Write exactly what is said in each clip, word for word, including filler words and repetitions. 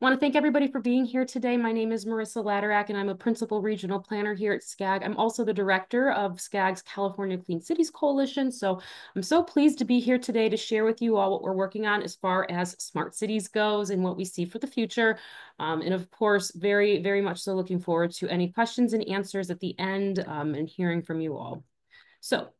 I want to thank everybody for being here today. My name is Marissa Latterack, and I'm a principal regional planner here at SCAG. I'm also the director of SCAG's California Clean Cities Coalition. So I'm so pleased to be here today to share with you all what we're working on as far as smart cities goes and what we see for the future. Um, and of course, very, very much so looking forward to any questions and answers at the end um, and hearing from you all. So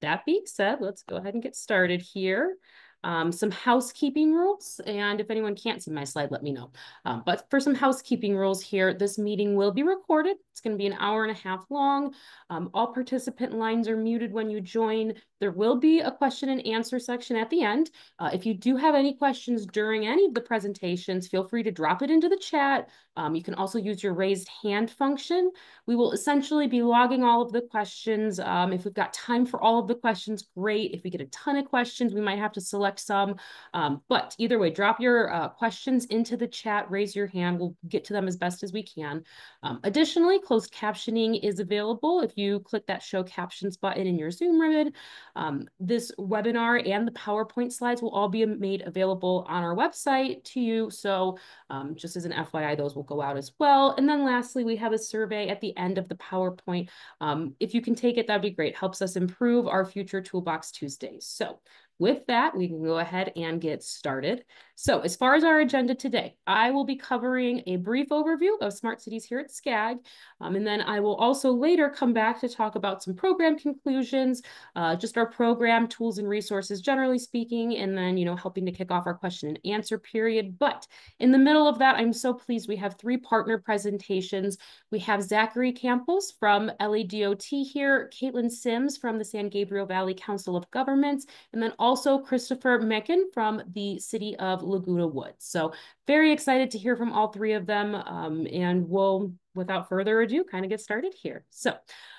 that being said, let's go ahead and get started here. Um, some housekeeping rules, and if anyone can't see my slide, let me know. Um, but for some housekeeping rules here, this meeting will be recorded. It's going to be an hour and a half long. Um, all participant lines are muted when you join. There will be a question and answer section at the end. Uh, if you do have any questions during any of the presentations, feel free to drop it into the chat. Um, you can also use your raised hand function. We will essentially be logging all of the questions. Um, if we've got time for all of the questions, great. If we get a ton of questions, we might have to select some, um, but either way, drop your uh, questions into the chat, raise your hand, we'll get to them as best as we can. Um, additionally, closed captioning is available if you click that show captions button in your Zoom ribbon. Um, this webinar and the PowerPoint slides will all be made available on our website to you, so um, just as an F Y I, those will go out as well. And then lastly, we have a survey at the end of the PowerPoint. Um, if you can take it, that'd be great. Helps us improve our future Toolbox Tuesdays. So with that, we can go ahead and get started. So as far as our agenda today, I will be covering a brief overview of smart cities here at SCAG. Um, and then I will also later come back to talk about some program conclusions, uh, just our program tools and resources, generally speaking, and then, you know, helping to kick off our question and answer period. But in the middle of that, I'm so pleased we have three partner presentations. We have Zachary Campos from L A D O T here, Caitlin Sims from the San Gabriel Valley Council of Governments, and then also Also, Christopher Meckin from the city of Laguna Woods. So very excited to hear from all three of them, um, and we'll, without further ado, kind of get started here. So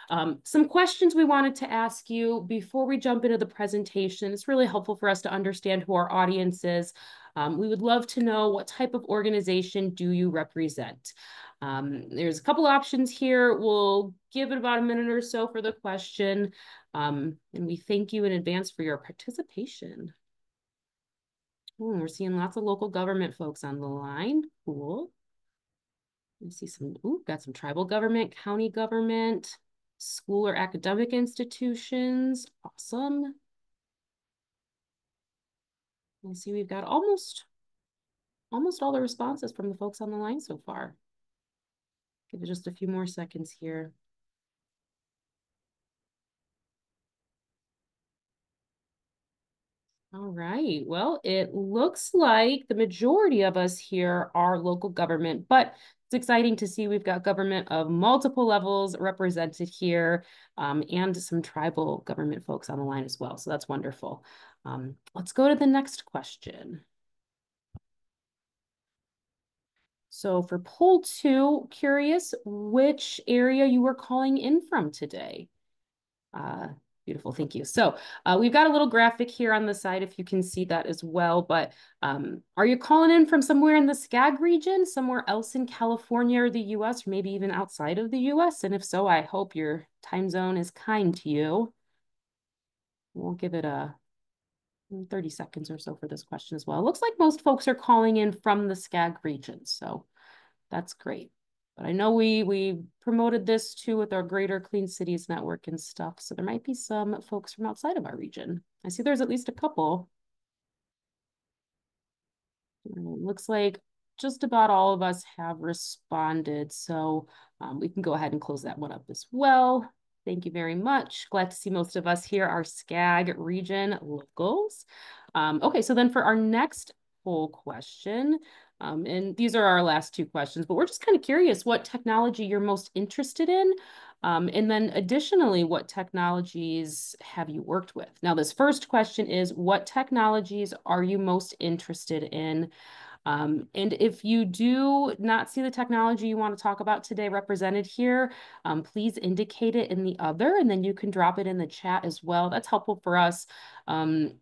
um, some questions we wanted to ask you before we jump into the presentation. It's really helpful for us to understand who our audience is. Um, we would love to know, what type of organization do you represent? Um, there's a couple options here. We'll give it about a minute or so for the question. Um, and we thank you in advance for your participation. Ooh, we're seeing lots of local government folks on the line. Cool. I see some, ooh, got some tribal government, county government, school or academic institutions. Awesome. I see we've got almost, almost all the responses from the folks on the line so far. Give it just a few more seconds here. All right, well, it looks like the majority of us here are local government, but it's exciting to see we've got government of multiple levels represented here, um, and some tribal government folks on the line as well, so that's wonderful. Um, let's go to the next question. So for poll two, curious which area you were calling in from today. Uh, Beautiful, thank you. So uh, we've got a little graphic here on the side if you can see that as well, but um, are you calling in from somewhere in the SCAG region, somewhere else in California or the U S, or maybe even outside of the U S? And if so, I hope your time zone is kind to you. We'll give it a thirty seconds or so for this question as well. It looks like most folks are calling in from the SCAG region, so that's great. But I know we, we promoted this too with our greater Clean Cities Network and stuff. So there might be some folks from outside of our region. I see there's at least a couple. It looks like just about all of us have responded. So um, we can go ahead and close that one up as well. Thank you very much. Glad to see most of us here are SCAG region locals. Um, okay, so then for our next poll question, Um, and these are our last two questions, but we're just kind of curious what technology you're most interested in. Um, and then additionally, what technologies have you worked with? Now, this first question is, what technologies are you most interested in? Um, and if you do not see the technology you want to talk about today represented here, um, please indicate it in the other, and then you can drop it in the chat as well. That's helpful for us. Um,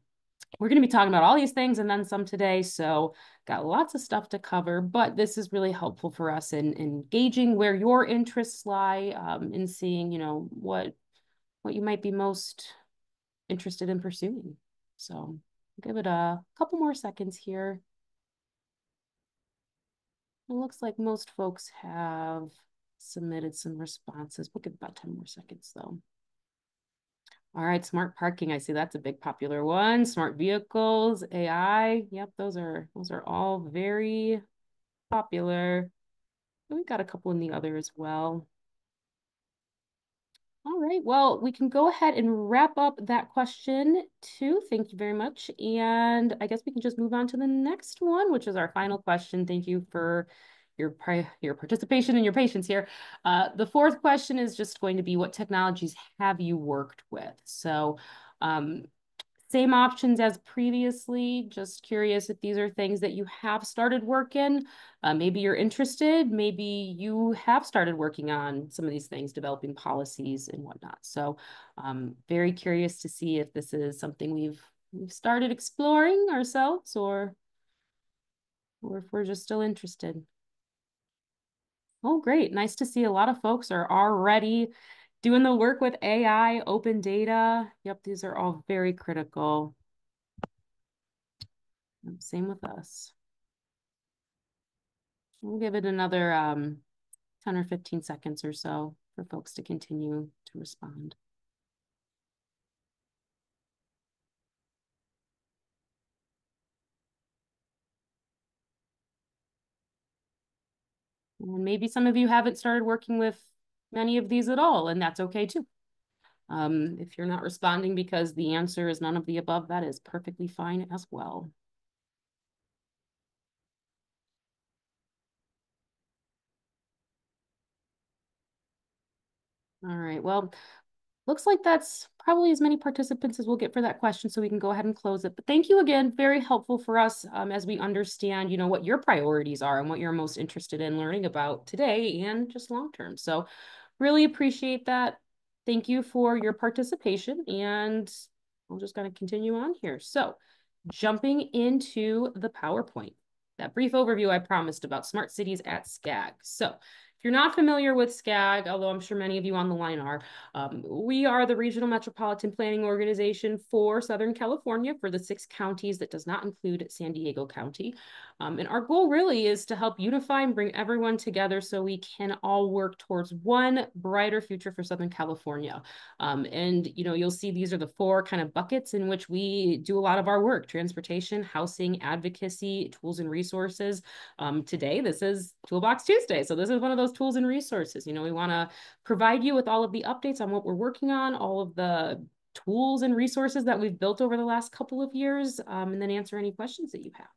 We're going to be talking about all these things and then some today, so got lots of stuff to cover, but this is really helpful for us in, in gauging where your interests lie, um, in seeing, you know, what, what you might be most interested in pursuing. So I'll give it a couple more seconds here. It looks like most folks have submitted some responses. We'll give about ten more seconds though. All right, smart parking. I see that's a big popular one. Smart vehicles, A I. Yep, those are those are all very popular. We've got a couple in the other as well. All right, well, we can go ahead and wrap up that question too. Thank you very much. And I guess we can just move on to the next one, which is our final question. Thank you for your, your participation and your patience here. Uh, the fourth question is just going to be, what technologies have you worked with? So um, same options as previously, just curious if these are things that you have started working. Uh, maybe you're interested, maybe you have started working on some of these things, developing policies and whatnot. So um, very curious to see if this is something we've, we've started exploring ourselves, or, or if we're just still interested. Oh, great. Nice to see a lot of folks are already doing the work with A I, open data. Yep, these are all very critical. Same with us. We'll give it another um, ten or fifteen seconds or so for folks to continue to respond. And maybe some of you haven't started working with many of these at all, and that's okay too. Um, if you're not responding because the answer is none of the above, that is perfectly fine as well. All right, well, looks like that's probably as many participants as we'll get for that question, so we can go ahead and close it. But thank you again, very helpful for us um, as we understand, you know, what your priorities are and what you're most interested in learning about today and just long-term. So really appreciate that. Thank you for your participation, and I'm just gonna continue on here. So jumping into the PowerPoint, that brief overview I promised about smart cities at SCAG. So if you're not familiar with SCAG, although I'm sure many of you on the line are, um, we are the Regional Metropolitan Planning Organization for Southern California, for the six counties that does not include San Diego County. Um, and our goal really is to help unify and bring everyone together so we can all work towards one brighter future for Southern California. Um, and, you know, you'll see these are the four kind of buckets in which we do a lot of our work: transportation, housing, advocacy, tools and resources. Um, today, this is Toolbox Tuesday. So this is one of those tools and resources. You know, we want to provide you with all of the updates on what we're working on, all of the tools and resources that we've built over the last couple of years, um, and then answer any questions that you have.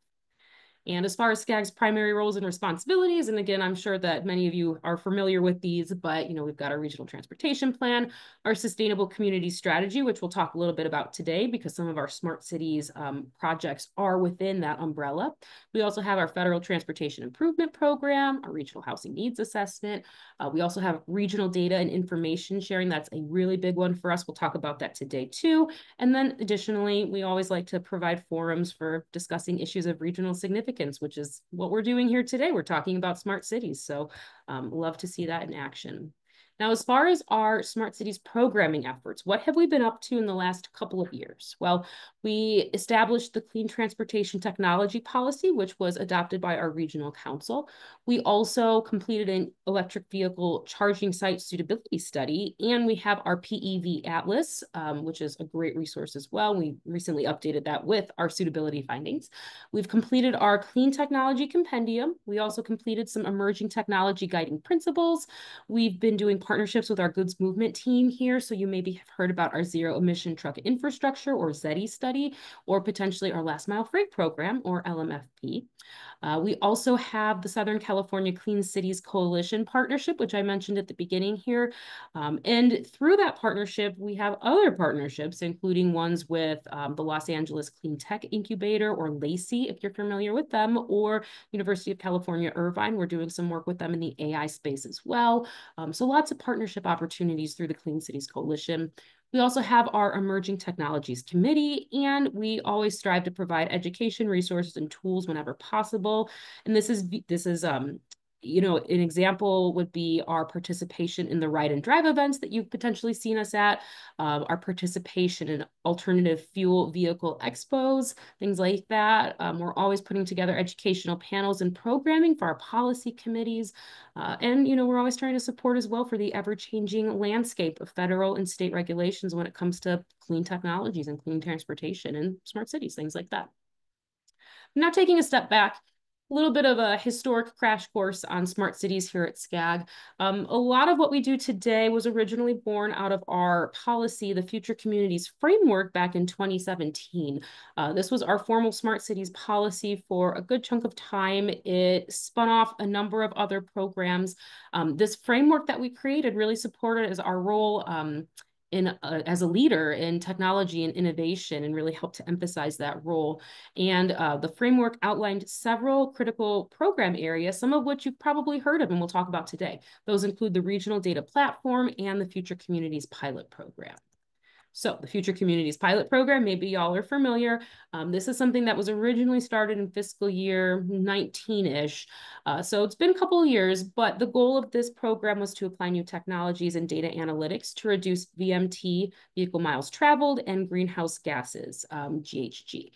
And as far as SCAG's primary roles and responsibilities, and again, I'm sure that many of you are familiar with these, but, you know, we've got our regional transportation plan, our sustainable community strategy, which we'll talk a little bit about today because some of our smart cities um, projects are within that umbrella. We also have our federal transportation improvement program, our regional housing needs assessment. Uh, we also have regional data and information sharing. That's a really big one for us. We'll talk about that today too. And then additionally, we always like to provide forums for discussing issues of regional significance, which is what we're doing here today. We're talking about smart cities. So um, love to see that in action. Now, as far as our smart cities programming efforts, what have we been up to in the last couple of years? Well, we established the Clean Transportation Technology Policy, which was adopted by our regional council. We also completed an electric vehicle charging site suitability study, and we have our P E V Atlas, um, which is a great resource as well. We recently updated that with our suitability findings. We've completed our Clean Technology Compendium. We also completed some emerging technology guiding principles. We've been doing partnerships with our goods movement team here. So you maybe have heard about our zero emission truck infrastructure, or ZETI study, or potentially our last mile freight program, or L M F P. Uh, we also have the Southern California Clean Cities Coalition partnership, which I mentioned at the beginning here. Um, and through that partnership, we have other partnerships, including ones with um, the Los Angeles Clean Tech Incubator, or LACI, if you're familiar with them, or University of California, Irvine. We're doing some work with them in the A I space as well. Um, so lots of partnership opportunities through the Clean Cities Coalition. We also have our Emerging Technologies Committee, and we always strive to provide education, resources, and tools whenever possible. And this is, this is um, you know, an example would be our participation in the ride and drive events that you've potentially seen us at, um, our participation in alternative fuel vehicle expos, things like that. Um, we're always putting together educational panels and programming for our policy committees. Uh, and, you know, we're always trying to support as well for the ever-changing landscape of federal and state regulations when it comes to clean technologies and clean transportation and smart cities, things like that. Now, taking a step back, a little bit of a historic crash course on smart cities here at SCAG. Um, a lot of what we do today was originally born out of our policy, the Future Communities Framework, back in twenty seventeen. Uh, this was our formal smart cities policy for a good chunk of time. It spun off a number of other programs. Um, this framework that we created really supported as our role um, in uh, as a leader in technology and innovation, and really helped to emphasize that role. And uh, the framework outlined several critical program areas, some of which you've probably heard of and we'll talk about today. Those include the Regional Data Platform and the Future Communities Pilot Program. So the Future Communities Pilot Program, maybe y'all are familiar. Um, this is something that was originally started in fiscal year nineteen-ish. Uh, so it's been a couple of years, but the goal of this program was to apply new technologies and data analytics to reduce V M T, vehicle miles traveled, and greenhouse gases, um, G H G.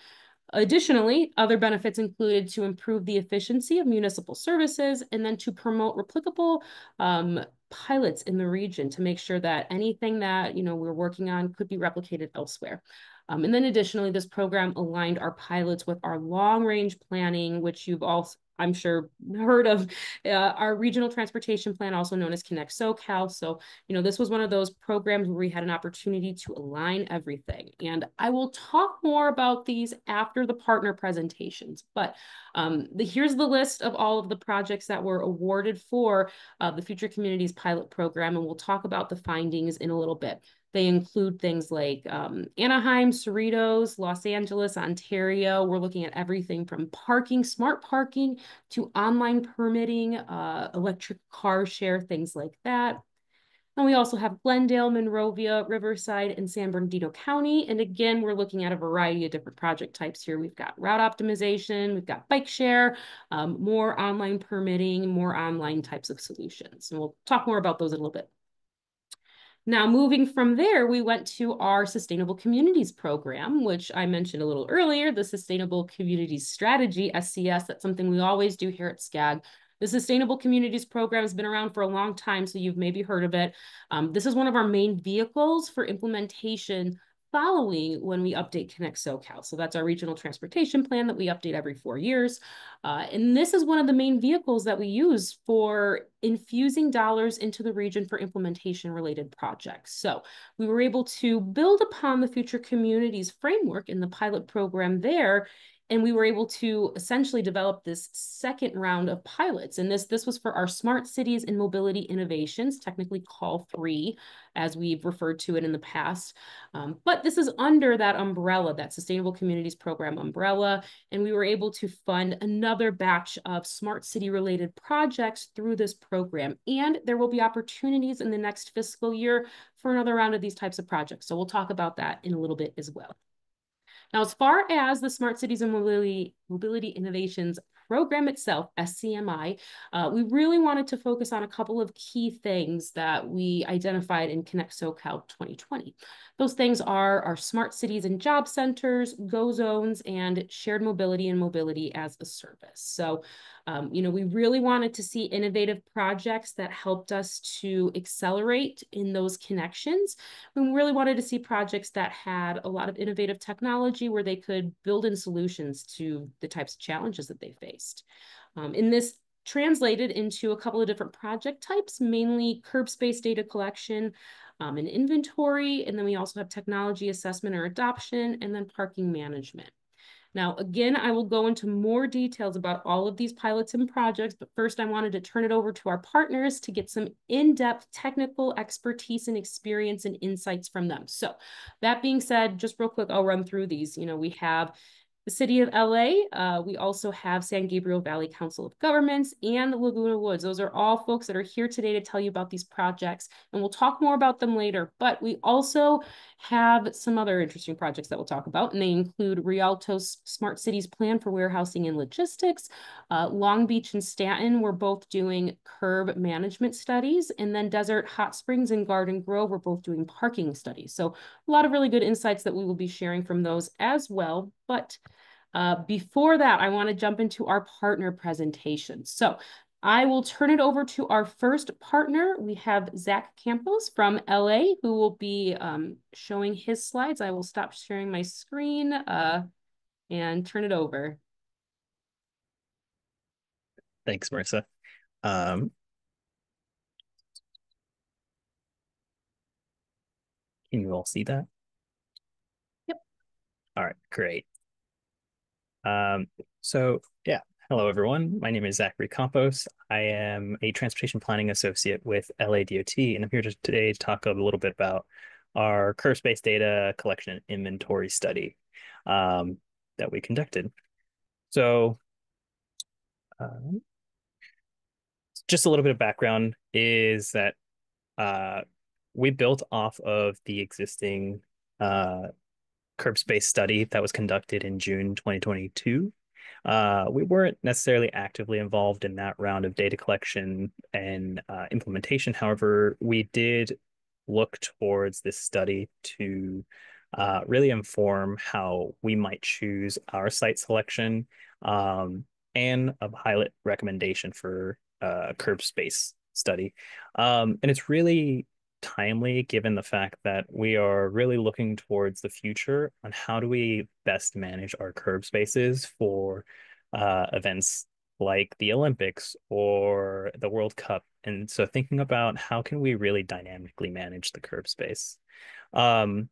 Additionally, other benefits included to improve the efficiency of municipal services, and then to promote replicable um, pilots in the region to make sure that anything that, you know, we're working on could be replicated elsewhere. Um, and then additionally, this program aligned our pilots with our long-range planning, which you've all, I'm sure, heard of, uh, our regional transportation plan, also known as Connect SoCal. So, you know, this was one of those programs where we had an opportunity to align everything. And I will talk more about these after the partner presentations, but um, the, here's the list of all of the projects that were awarded for uh, the Future Communities Pilot Program. And we'll talk about the findings in a little bit. They include things like um, Anaheim, Cerritos, Los Angeles, Ontario. We're looking at everything from parking, smart parking, to online permitting, uh, electric car share, things like that. And we also have Glendale, Monrovia, Riverside, and San Bernardino County. And again, we're looking at a variety of different project types here. We've got route optimization, we've got bike share, um, more online permitting, more online types of solutions. And we'll talk more about those in a little bit. Now, moving from there, we went to our Sustainable Communities Program, which I mentioned a little earlier, the Sustainable Communities Strategy, S C S. That's something we always do here at SCAG. The Sustainable Communities Program has been around for a long time, so you've maybe heard of it. Um, this is one of our main vehicles for implementation following when we update Connect SoCal. So that's our regional transportation plan that we update every four years. Uh, and this is one of the main vehicles that we use for infusing dollars into the region for implementation related projects. So we were able to build upon the Future Communities Framework in the pilot program there. And we were able to essentially develop this second round of pilots. And this, this was for our Smart Cities and Mobility Innovations, technically Call three, as we've referred to it in the past. Um, but this is under that umbrella, that Sustainable Communities Program umbrella. And we were able to fund another batch of smart city related projects through this program. And there will be opportunities in the next fiscal year for another round of these types of projects. So we'll talk about that in a little bit as well. Now, as far as the Smart Cities and Mobility, Mobility Innovations Program itself, S C M I, uh, we really wanted to focus on a couple of key things that we identified in Connect SoCal twenty twenty. Those things are our smart cities and job centers, go zones, and shared mobility and mobility as a service. So, um, you know, we really wanted to see innovative projects that helped us to accelerate in those connections. We really wanted to see projects that had a lot of innovative technology where they could build in solutions to the types of challenges that they face. Um, and this translated into a couple of different project types, mainly curb space data collection um, and inventory. And then we also have technology assessment or adoption, and then parking management. Now, again, I will go into more details about all of these pilots and projects, but first I wanted to turn it over to our partners to get some in-depth technical expertise and experience and insights from them. So that being said, just real quick, I'll run through these. You know, we have the City of L A. Uh, we also have San Gabriel Valley Council of Governments and the Laguna Woods. Those are all folks that are here today to tell you about these projects, and we'll talk more about them later. But we also have some other interesting projects that we'll talk about, and they include Rialto's Smart Cities Plan for Warehousing and Logistics, uh, Long Beach and Staten, we're both doing curb management studies, and then Desert Hot Springs and Garden Grove, we're both doing parking studies. So a lot of really good insights that we will be sharing from those as well. But uh, before that, I want to jump into our partner presentation. So I will turn it over to our first partner. We have Zach Campos from L A, who will be um, showing his slides. I will stop sharing my screen uh, and turn it over. Thanks, Marissa. Um, can you all see that? Yep. All right, great. Um, so yeah, hello everyone. My name is Zachary Campos. I am a transportation planning associate with L A D O T, and I'm here today to talk a little bit about our curb space data collection and inventory study um, that we conducted. So um, just a little bit of background is that uh, we built off of the existing uh, curb space study that was conducted in June twenty twenty-two. Uh, we weren't necessarily actively involved in that round of data collection and uh, implementation. However, we did look towards this study to uh, really inform how we might choose our site selection um, and a pilot recommendation for uh, curb space study. Um, and it's really timely given the fact that we are really looking towards the future on how do we best manage our curb spaces for uh, events like the Olympics or the World Cup. And so thinking about how can we really dynamically manage the curb space. Um,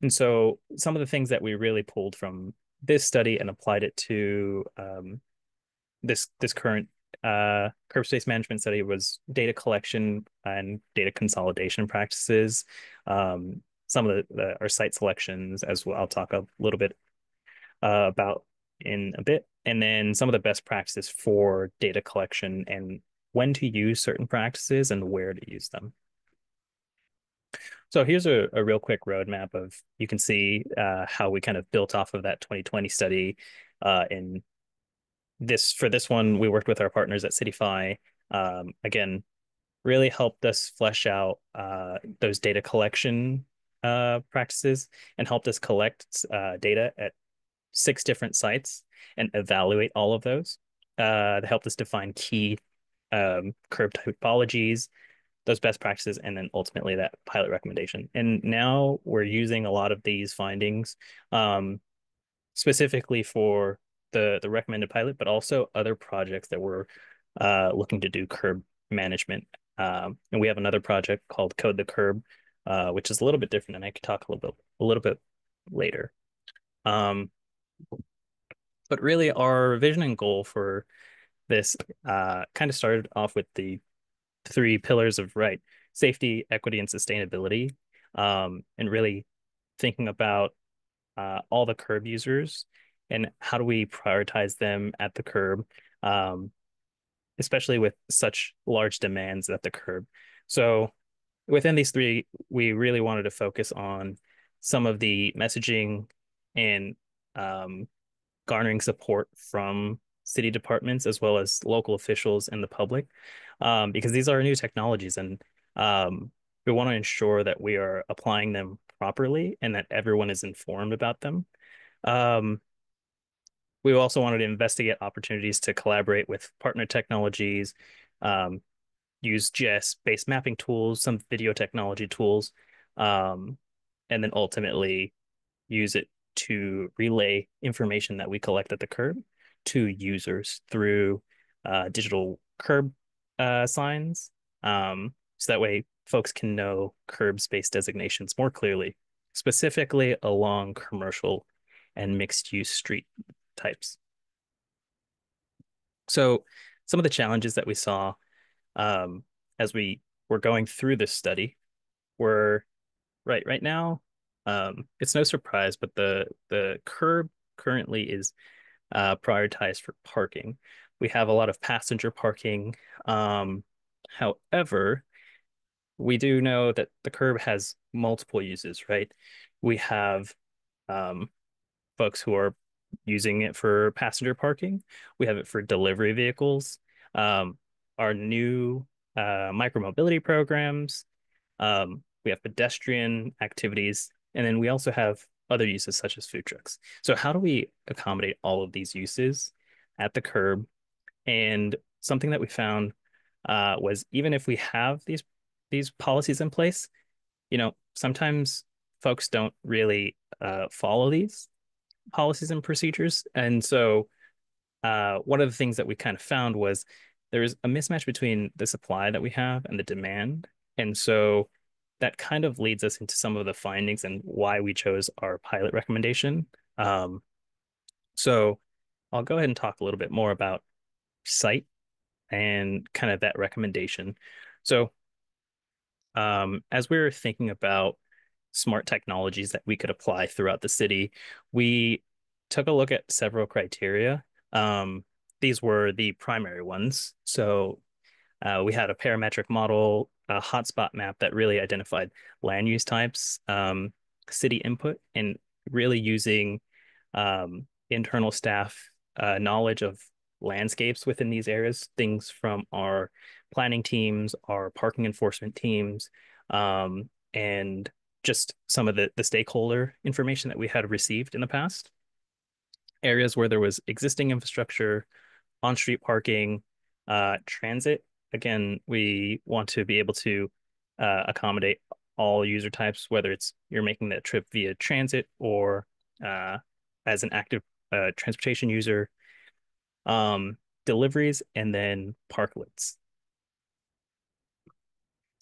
and so some of the things that we really pulled from this study and applied it to um, this, this current Uh, curb space management study was data collection and data consolidation practices. Um, some of the, the our site selections as well. I'll talk a little bit uh, about in a bit, and then some of the best practices for data collection and when to use certain practices and where to use them. So here's a, a real quick roadmap of you can see uh, how we kind of built off of that twenty twenty study uh, in. This for this one, we worked with our partners at Citify. Um, again, really helped us flesh out uh, those data collection uh, practices and helped us collect uh, data at six different sites and evaluate all of those. Uh, they helped us define key um, curb typologies, those best practices, and then ultimately that pilot recommendation. And now we're using a lot of these findings um, specifically for The, the recommended pilot, but also other projects that we're uh, looking to do curb management. Um, and we have another project called Code the Curb, uh, which is a little bit different, and I could talk a little bit a little bit later. Um, but really, our vision and goal for this uh, kind of started off with the three pillars of right, safety, equity, and sustainability, um, and really thinking about uh, all the curb users and how do we prioritize them at the curb, um, especially with such large demands at the curb. So within these three, we really wanted to focus on some of the messaging and um, garnering support from city departments as well as local officials and the public, um, because these are new technologies and um, we want to ensure that we are applying them properly and that everyone is informed about them. Um, We also wanted to investigate opportunities to collaborate with partner technologies, um, use G I S-based mapping tools, some video technology tools, um, and then ultimately use it to relay information that we collect at the curb to users through uh, digital curb uh, signs. Um, so that way folks can know curb space designations more clearly, specifically along commercial and mixed-use street types. So some of the challenges that we saw um, as we were going through this study were right right now. Um, it's no surprise, but the the curb currently is uh, prioritized for parking. We have a lot of passenger parking. Um, however, we do know that the curb has multiple uses, right? We have um, folks who are using it for passenger parking. We have it for delivery vehicles. Um, our new uh, micromobility programs. Um, we have pedestrian activities, and then we also have other uses such as food trucks. So how do we accommodate all of these uses at the curb? And something that we found uh, was even if we have these these policies in place, you know, sometimes folks don't really uh, follow these policies and procedures. And so uh, one of the things that we kind of found was there is a mismatch between the supply that we have and the demand. And so that kind of leads us into some of the findings and why we chose our pilot recommendation. Um, so I'll go ahead and talk a little bit more about site and kind of that recommendation. So um, as we were thinking about smart technologies that we could apply throughout the city, we took a look at several criteria. Um, these were the primary ones. So uh, we had a parametric model, a hotspot map that really identified land use types, um, city input, and really using um, internal staff uh, knowledge of landscapes within these areas, things from our planning teams, our parking enforcement teams, um, and just some of the, the stakeholder information that we had received in the past. Areas where there was existing infrastructure, on-street parking, uh, transit. Again, we want to be able to uh, accommodate all user types, whether it's you're making that trip via transit or uh, as an active uh, transportation user, um, deliveries, and then parklets.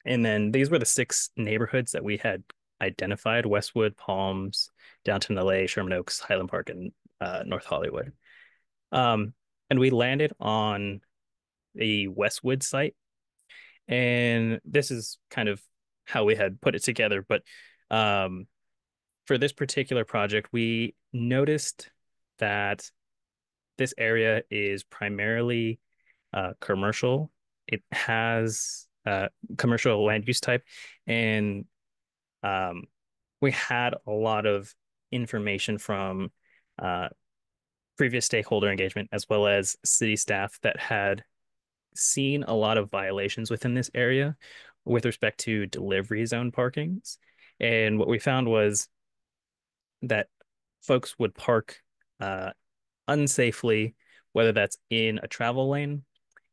And then these were the six neighborhoods that we had identified: Westwood, Palms, Downtown L A, Sherman Oaks, Highland Park, and uh, North Hollywood. Um, and we landed on the Westwood site. And this is kind of how we had put it together. But um, for this particular project, we noticed that this area is primarily uh, commercial. It has uh, commercial land use type, and Um, we had a lot of information from uh, previous stakeholder engagement, as well as city staff that had seen a lot of violations within this area with respect to delivery zone parkings. And what we found was that folks would park uh, unsafely, whether that's in a travel lane,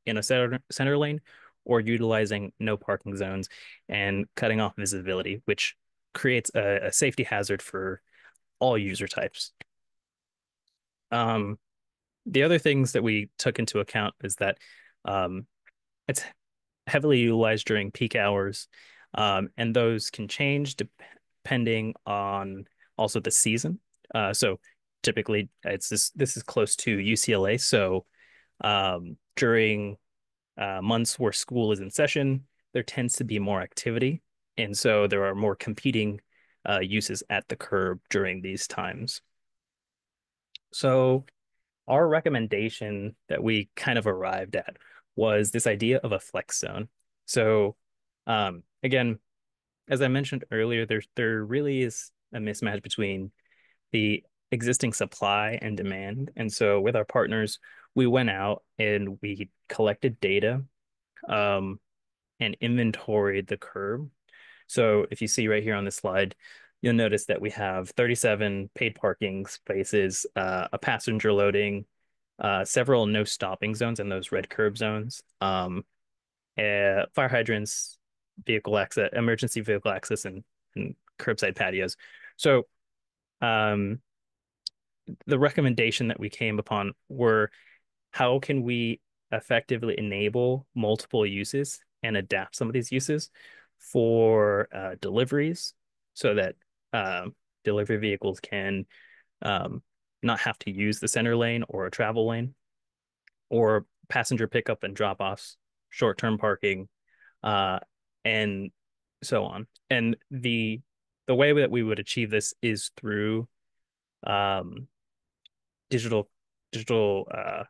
in a center, center lane, or utilizing no parking zones and cutting off visibility, which creates a, a safety hazard for all user types. Um, the other things that we took into account is that um, it's heavily utilized during peak hours, um, and those can change depending on also the season. Uh, so typically, it's this, this is close to U C L A, so um, during Uh, months where school is in session, there tends to be more activity. And so there are more competing uh, uses at the curb during these times. So our recommendation that we kind of arrived at was this idea of a flex zone. So um, again, as I mentioned earlier, there, there really is a mismatch between the existing supply and demand. And so with our partners, we went out and we collected data um, and inventoried the curb. So if you see right here on this slide, you'll notice that we have thirty-seven paid parking spaces, uh, a passenger loading, uh, several no stopping zones and those red curb zones, um, uh, fire hydrants, vehicle access, emergency vehicle access, and, and curbside patios. So um, the recommendation that we came upon were, how can we effectively enable multiple uses and adapt some of these uses for uh, deliveries so that uh, delivery vehicles can um, not have to use the center lane or a travel lane, or passenger pickup and drop-offs, short-term parking, uh, and so on. And the, the way that we would achieve this is through um, digital digital uh,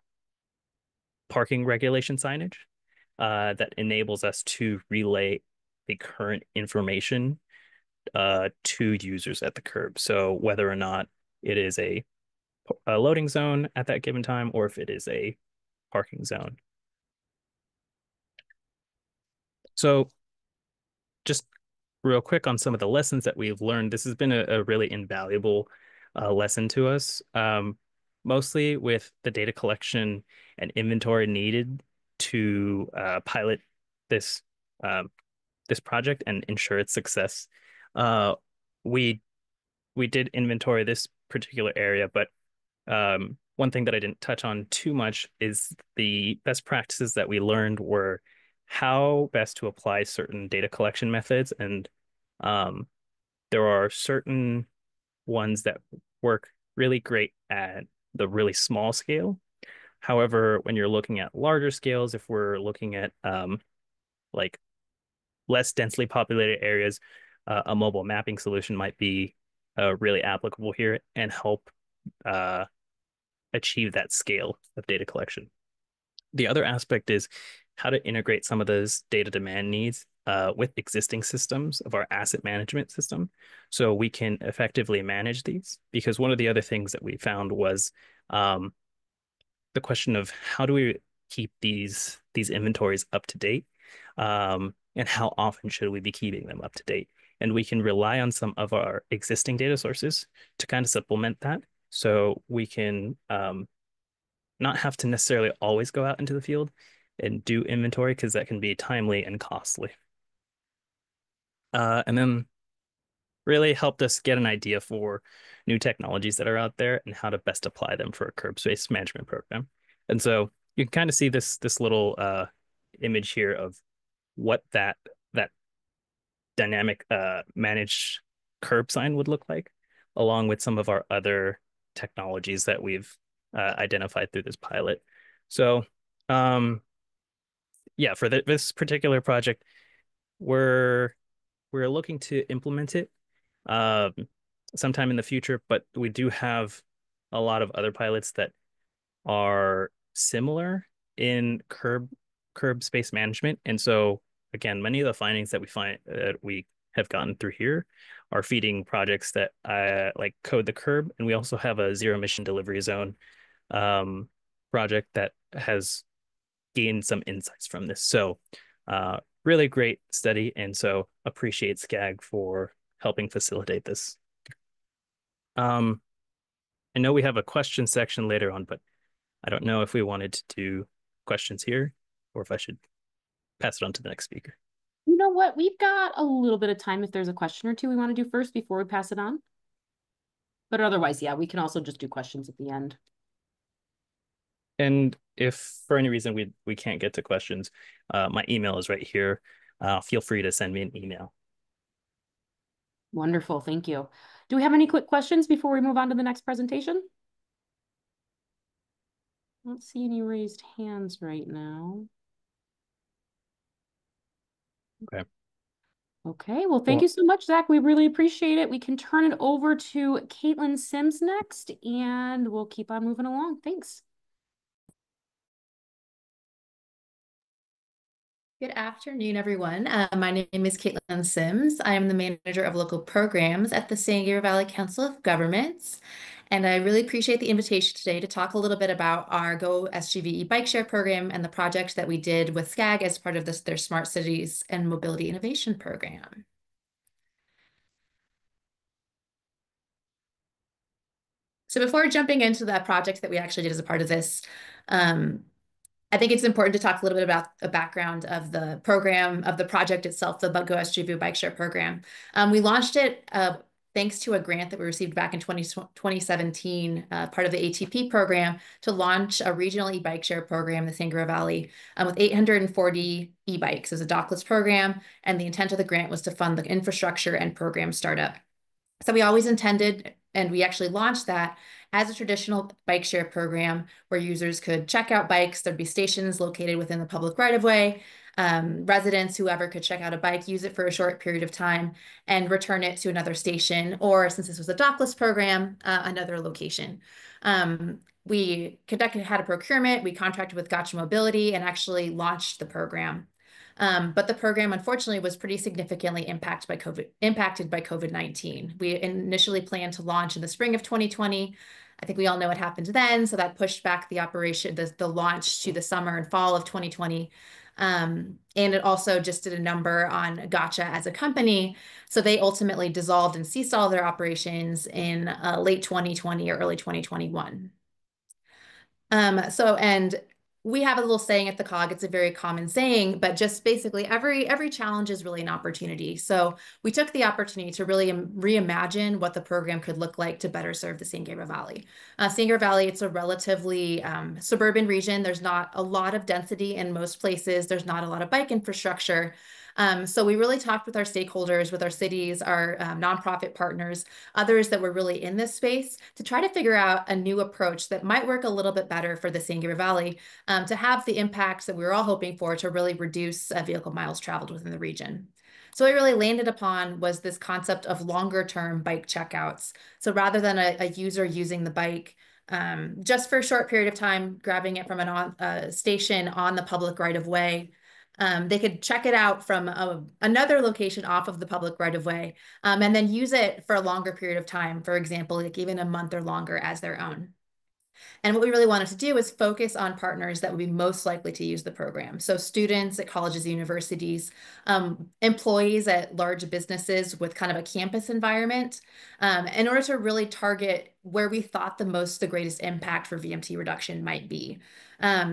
parking regulation signage uh, that enables us to relay the current information uh, to users at the curb. So whether or not it is a, a loading zone at that given time, or if it is a parking zone. So just real quick on some of the lessons that we've learned, this has been a, a really invaluable uh, lesson to us, um, mostly with the data collection and inventory needed to uh, pilot this uh, this project and ensure its success. Uh, we we did inventory this particular area, but um, one thing that I didn't touch on too much is the best practices that we learned were how best to apply certain data collection methods. And um, there are certain ones that work really great at the really small scale. However, when you're looking at larger scales, if we're looking at um, like less densely populated areas, uh, a mobile mapping solution might be uh, really applicable here and help uh, achieve that scale of data collection. The other aspect is how to integrate some of those data demand needs uh, with existing systems of our asset management system, so we can effectively manage these. Because one of the other things that we found was um, the question of how do we keep these these inventories up to date, um, and how often should we be keeping them up to date? And we can rely on some of our existing data sources to kind of supplement that, so we can um, not have to necessarily always go out into the field and do inventory, because that can be timely and costly. Uh, and then really helped us get an idea for new technologies that are out there and how to best apply them for a curb space management program. And so you can kind of see this this little uh, image here of what that that dynamic uh, managed curb sign would look like, along with some of our other technologies that we've uh, identified through this pilot. So um, yeah, for the, this particular project, we're we're looking to implement it um, sometime in the future, but we do have a lot of other pilots that are similar in curb curb space management. And so, again, many of the findings that we find that uh, we have gotten through here are feeding projects that uh, like Code the Curb, and we also have a zero emission delivery zone um, project that has gain some insights from this. So uh, really great study. And so appreciate SCAG for helping facilitate this. Um, I know we have a question section later on, but I don't know if we wanted to do questions here or if I should pass it on to the next speaker. You know what? We've got a little bit of time if there's a question or two we want to do first before we pass it on. But otherwise, yeah, we can also just do questions at the end. And if for any reason we we can't get to questions, uh, my email is right here. Uh, feel free to send me an email. Wonderful, thank you. Do we have any quick questions before we move on to the next presentation? I don't see any raised hands right now. Okay. Okay, well, thank well, you so much, Zach. We really appreciate it. We can turn it over to Caitlin Sims next, and we'll keep on moving along. Thanks. Good afternoon, everyone. Uh, my name is Caitlin Sims. I am the manager of local programs at the San Gabriel Valley Council of Governments. And I really appreciate the invitation today to talk a little bit about our Go S G V E bike share program and the project that we did with SCAG as part of this, their Smart Cities and Mobility Innovation Program. So before jumping into that project that we actually did as a part of this, um, I think it's important to talk a little bit about a background of the program, of the project itself, the Go S G V E bike share program. Um, we launched it uh, thanks to a grant that we received back in twenty seventeen, uh, part of the A T P program, to launch a regional e-bike share program in the San Gabriel Valley um, with eight hundred forty e-bikes. It was a dockless program, and the intent of the grant was to fund the infrastructure and program startup. So we always intended, and we actually launched that as a traditional bike share program where users could check out bikes. There'd be stations located within the public right-of-way, um, residents, whoever, could check out a bike, use it for a short period of time, and return it to another station, or, since this was a dockless program, uh, another location. Um, we conducted, had a procurement, we contracted with Gotcha Mobility, and actually launched the program. Um, but the program, unfortunately, was pretty significantly impacted by COVID, impacted by COVID nineteen. We initially planned to launch in the spring of twenty twenty. I think we all know what happened then, so that pushed back the operation, the, the launch to the summer and fall of twenty twenty. Um, and it also just did a number on Gotcha as a company. So they ultimately dissolved and ceased all their operations in uh, late twenty twenty or early twenty twenty-one. Um, so, and we have a little saying at the C O G, it's a very common saying, but just basically every every challenge is really an opportunity. So we took the opportunity to really reimagine what the program could look like to better serve the San Gabriel Valley. Uh, San Gabriel Valley, it's a relatively um, suburban region. There's not a lot of density in most places. There's not a lot of bike infrastructure. Um, so we really talked with our stakeholders, with our cities, our um, nonprofit partners, others that were really in this space, to try to figure out a new approach that might work a little bit better for the San Gabriel Valley um, to have the impacts that we were all hoping for, to really reduce uh, vehicle miles traveled within the region. So what we really landed upon was this concept of longer term bike checkouts. So rather than a, a user using the bike um, just for a short period of time, grabbing it from an on, uh, station on the public right of way, Um, they could check it out from a, another location off of the public right-of-way um, and then use it for a longer period of time, for example, like even a month or longer, as their own. And what we really wanted to do was focus on partners that would be most likely to use the program. So students at colleges and universities, um, employees at large businesses with kind of a campus environment, um, in order to really target where we thought the most, the greatest impact for V M T reduction might be. Um,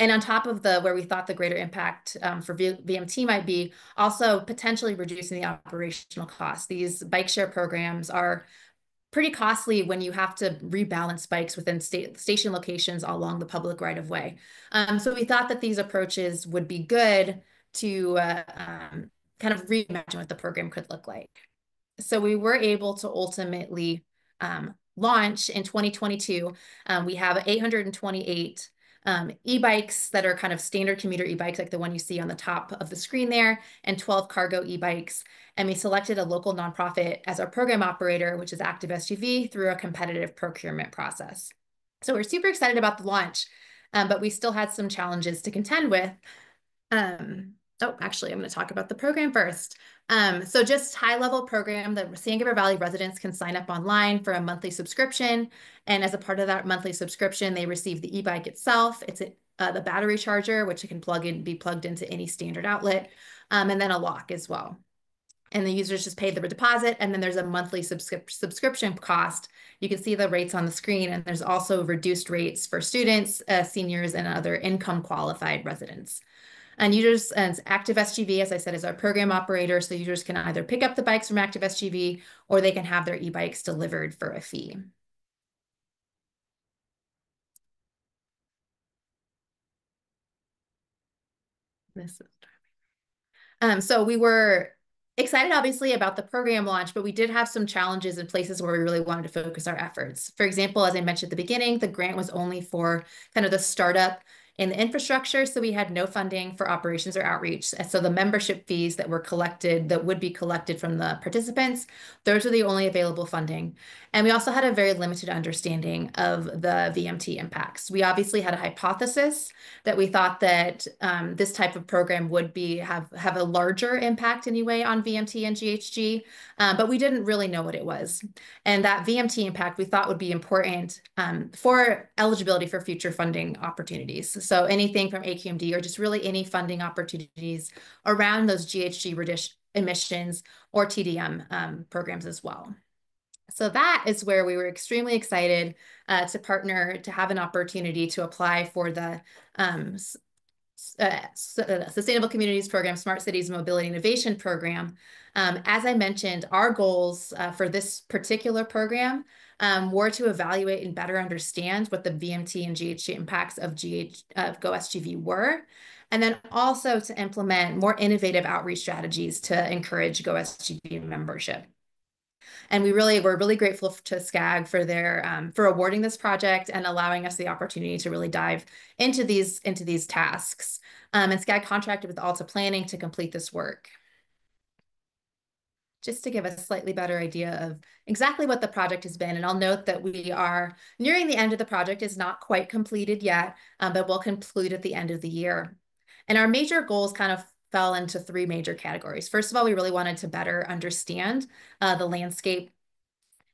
And on top of the where we thought the greater impact um, for V M T might be, also potentially reducing the operational costs. These bike share programs are pretty costly when you have to rebalance bikes within sta- station locations along the public right of way. Um, so we thought that these approaches would be good to uh, um, kind of reimagine what the program could look like. So we were able to ultimately um, launch in twenty twenty-two. Um, we have eight hundred twenty-eight Um, e-bikes that are kind of standard commuter e-bikes, like the one you see on the top of the screen there, and twelve cargo e-bikes. And we selected a local nonprofit as our program operator, which is Active S U V, through a competitive procurement process. So we're super excited about the launch, um, but we still had some challenges to contend with. Um, oh, actually, I'm going to talk about the program first. Um, so just high-level program that San Gabriel Valley residents can sign up online for a monthly subscription. And as a part of that monthly subscription, they receive the e-bike itself. It's a, uh, the battery charger, which it can plug in, be plugged into any standard outlet, um, and then a lock as well. And the users just pay the deposit, and then there's a monthly subscri- subscription cost. You can see the rates on the screen, and there's also reduced rates for students, uh, seniors, and other income-qualified residents. And users, and Active S G V, as I said, is our program operator. So users can either pick up the bikes from Active S G V, or they can have their e-bikes delivered for a fee. Um, so we were excited, obviously, about the program launch, but we did have some challenges in places where we really wanted to focus our efforts. For example, as I mentioned at the beginning, the grant was only for kind of the startup in the infrastructure, so we had no funding for operations or outreach. So the membership fees that were collected, that would be collected from the participants, those were the only available funding. And we also had a very limited understanding of the V M T impacts. We obviously had a hypothesis that we thought that um, this type of program would be have, have a larger impact anyway on V M T and G H G, um, but we didn't really know what it was. And that V M T impact we thought would be important um, for eligibility for future funding opportunities. So anything from A Q M D, or just really any funding opportunities around those G H G emissions or T D M um, programs as well. So that is where we were extremely excited uh, to partner, to have an opportunity to apply for the um, uh, Sustainable Communities Program, Smart Cities and Mobility Innovation Program. Um, as I mentioned, our goals uh, for this particular program Um, were to evaluate and better understand what the V M T and G H G impacts of G H, uh, Go S G V were, and then also to implement more innovative outreach strategies to encourage Go S G V membership. And we really, we're really grateful to SCAG for their, um, for awarding this project and allowing us the opportunity to really dive into these, into these tasks. Um, and SCAG contracted with Alta Planning to complete this work. Just to give a slightly better idea of exactly what the project has been. And I'll note that we are nearing the end of the project, is not quite completed yet, um, but will conclude at the end of the year. And our major goals kind of fell into three major categories. First of all, we really wanted to better understand uh, the landscape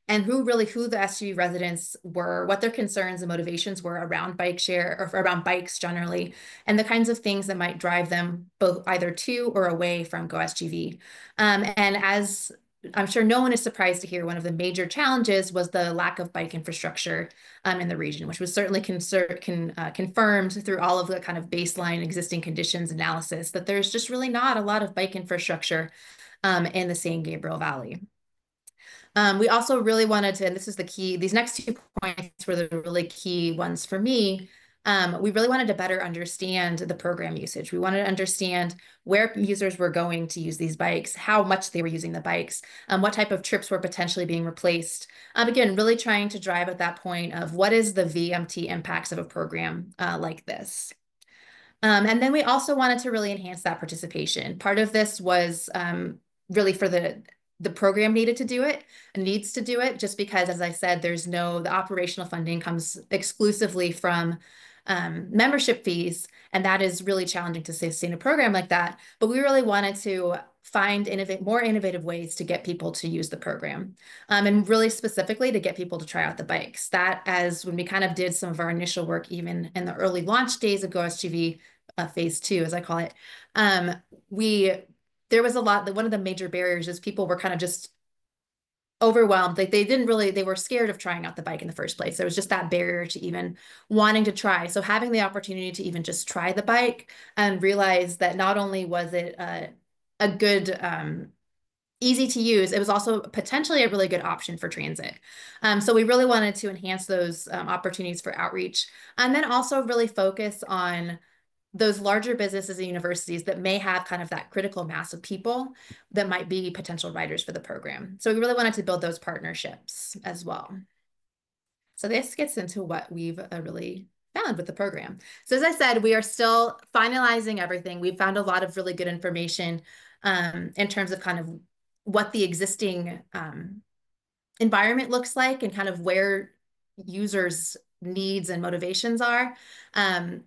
and who really, who the S U V residents were, what their concerns and motivations were around bike share or around bikes generally, and the kinds of things that might drive them both either to or away from Go S G V E. Um, and as I'm sure no one is surprised to hear, one of the major challenges was the lack of bike infrastructure um, in the region, which was certainly con uh, confirmed through all of the kind of baseline existing conditions analysis that there's just really not a lot of bike infrastructure um, in the San Gabriel Valley. Um, we also really wanted to, and this is the key, these next two points were the really key ones for me. Um, we really wanted to better understand the program usage. We wanted to understand where users were going to use these bikes, how much they were using the bikes, um, what type of trips were potentially being replaced. Um, again, really trying to drive at that point of what is the V M T impacts of a program uh, like this. Um, and then we also wanted to really enhance that participation. Part of this was um, really for the The program needed to do it, needs to do it, just because, as I said, there's no, the operational funding comes exclusively from um, membership fees, and that is really challenging to sustain a program like that. But we really wanted to find innovate, more innovative ways to get people to use the program, um, and really specifically to get people to try out the bikes. That, as when we kind of did some of our initial work, even in the early launch days of Go S G V E, uh, phase two, as I call it, um, we there was a lot that one of the major barriers is people were kind of just overwhelmed. Like they didn't really, they were scared of trying out the bike in the first place. There was just that barrier to even wanting to try. So having the opportunity to even just try the bike and realize that not only was it a, a good, um, easy to use, it was also potentially a really good option for transit. Um, so we really wanted to enhance those um, opportunities for outreach. And then also really focus on those larger businesses and universities that may have kind of that critical mass of people that might be potential riders for the program. So we really wanted to build those partnerships as well. So this gets into what we've really found with the program. So as I said, we are still finalizing everything. We've found a lot of really good information um, in terms of kind of what the existing um, environment looks like and kind of where users' needs and motivations are. Um,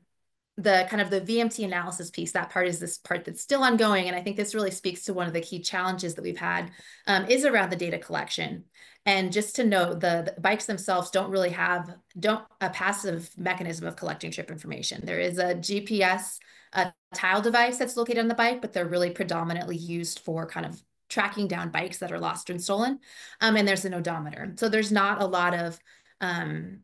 the kind of the V M T analysis piece, that part is this part that's still ongoing. And I think this really speaks to one of the key challenges that we've had um, is around the data collection. And just to note, the, the bikes themselves don't really have don't a passive mechanism of collecting trip information. There is a G P S a tile device that's located on the bike, but they're really predominantly used for kind of tracking down bikes that are lost and stolen. Um, and there's an odometer. So there's not a lot of, um,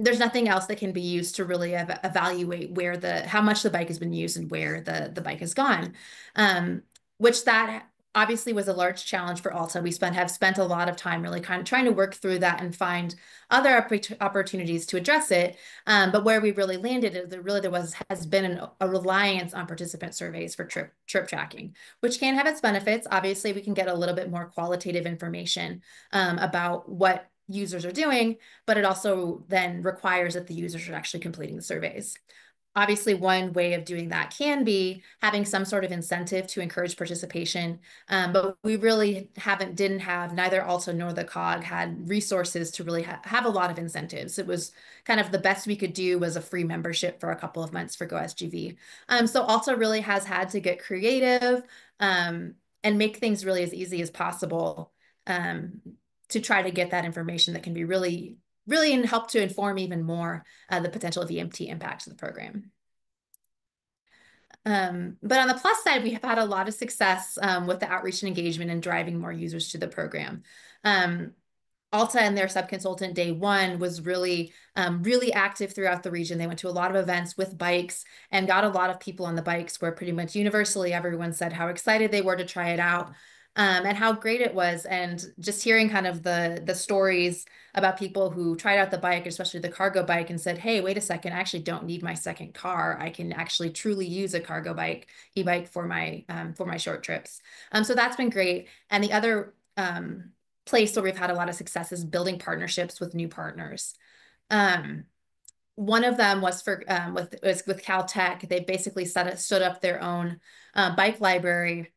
there's nothing else that can be used to really ev evaluate where the, how much the bike has been used and where the, the bike has gone, um, which that obviously was a large challenge for Alta. We spent, have spent a lot of time really kind of trying to work through that and find other opp opportunities to address it. Um, but where we really landed is that really there was, has been an, a reliance on participant surveys for trip, trip tracking, which can have its benefits. Obviously we can get a little bit more qualitative information um, about what users are doing, but it also then requires that the users are actually completing the surveys. Obviously, one way of doing that can be having some sort of incentive to encourage participation, um, but we really haven't, didn't have, neither Alta nor the C O G had resources to really ha have a lot of incentives. It was kind of the best we could do was a free membership for a couple of months for Go S G V E. Um, so Alta really has had to get creative um, and make things really as easy as possible um, to try to get that information that can be really, really and help to inform even more uh, the potential V M T impacts of the program. Um, but on the plus side, we have had a lot of success um, with the outreach and engagement and driving more users to the program. Um, Alta and their subconsultant day one was really, um, really active throughout the region. They went to a lot of events with bikes and got a lot of people on the bikes where pretty much universally everyone said how excited they were to try it out. Um, and how great it was, and just hearing kind of the the stories about people who tried out the bike, especially the cargo bike, and said, hey, wait a second, I actually don't need my second car. I can actually truly use a cargo bike, e-bike for my um, for my short trips. Um, so that's been great. And the other um, place where we've had a lot of success is building partnerships with new partners. Um, one of them was for um, with was with Caltech. They basically set it, stood up their own uh, bike library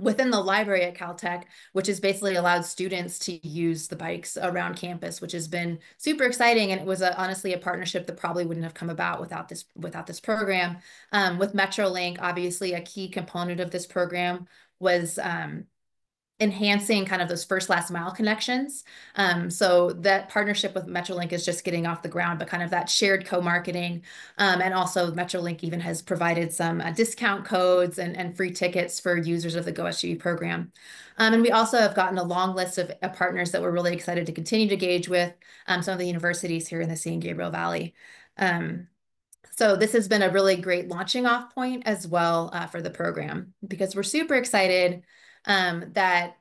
within the library at Caltech, which has basically allowed students to use the bikes around campus, which has been super exciting. And it was a, honestly a partnership that probably wouldn't have come about without this without this program. Um, with Metrolink, obviously a key component of this program was um, enhancing kind of those first last mile connections. Um, so that partnership with Metrolink is just getting off the ground, but kind of that shared co-marketing. Um, and also Metrolink even has provided some uh, discount codes and, and free tickets for users of the Go S G V E program. Um, and we also have gotten a long list of uh, partners that we're really excited to continue to engage with, um, some of the universities here in the San Gabriel Valley. Um, So this has been a really great launching off point as well uh, for the program, because we're super excited um, that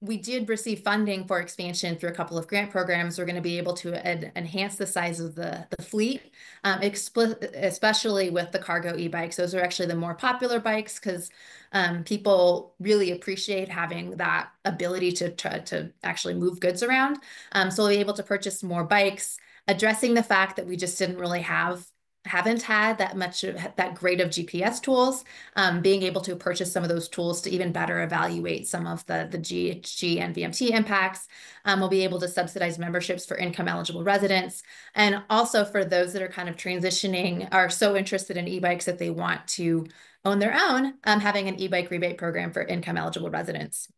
we did receive funding for expansion through a couple of grant programs. We're going to be able to ed enhance the size of the, the fleet, um, especially with the cargo e-bikes. Those are actually the more popular bikes, because um, people really appreciate having that ability to, try to actually move goods around. Um, so we'll be able to purchase more bikes, addressing the fact that we just didn't really have haven't had that much of that great of G P S tools, um, being able to purchase some of those tools to even better evaluate some of the, the G H G and V M T impacts. Um, we'll be able to subsidize memberships for income eligible residents. And also for those that are kind of transitioning, are so interested in e-bikes that they want to own their own, um, having an e-bike rebate program for income eligible residents.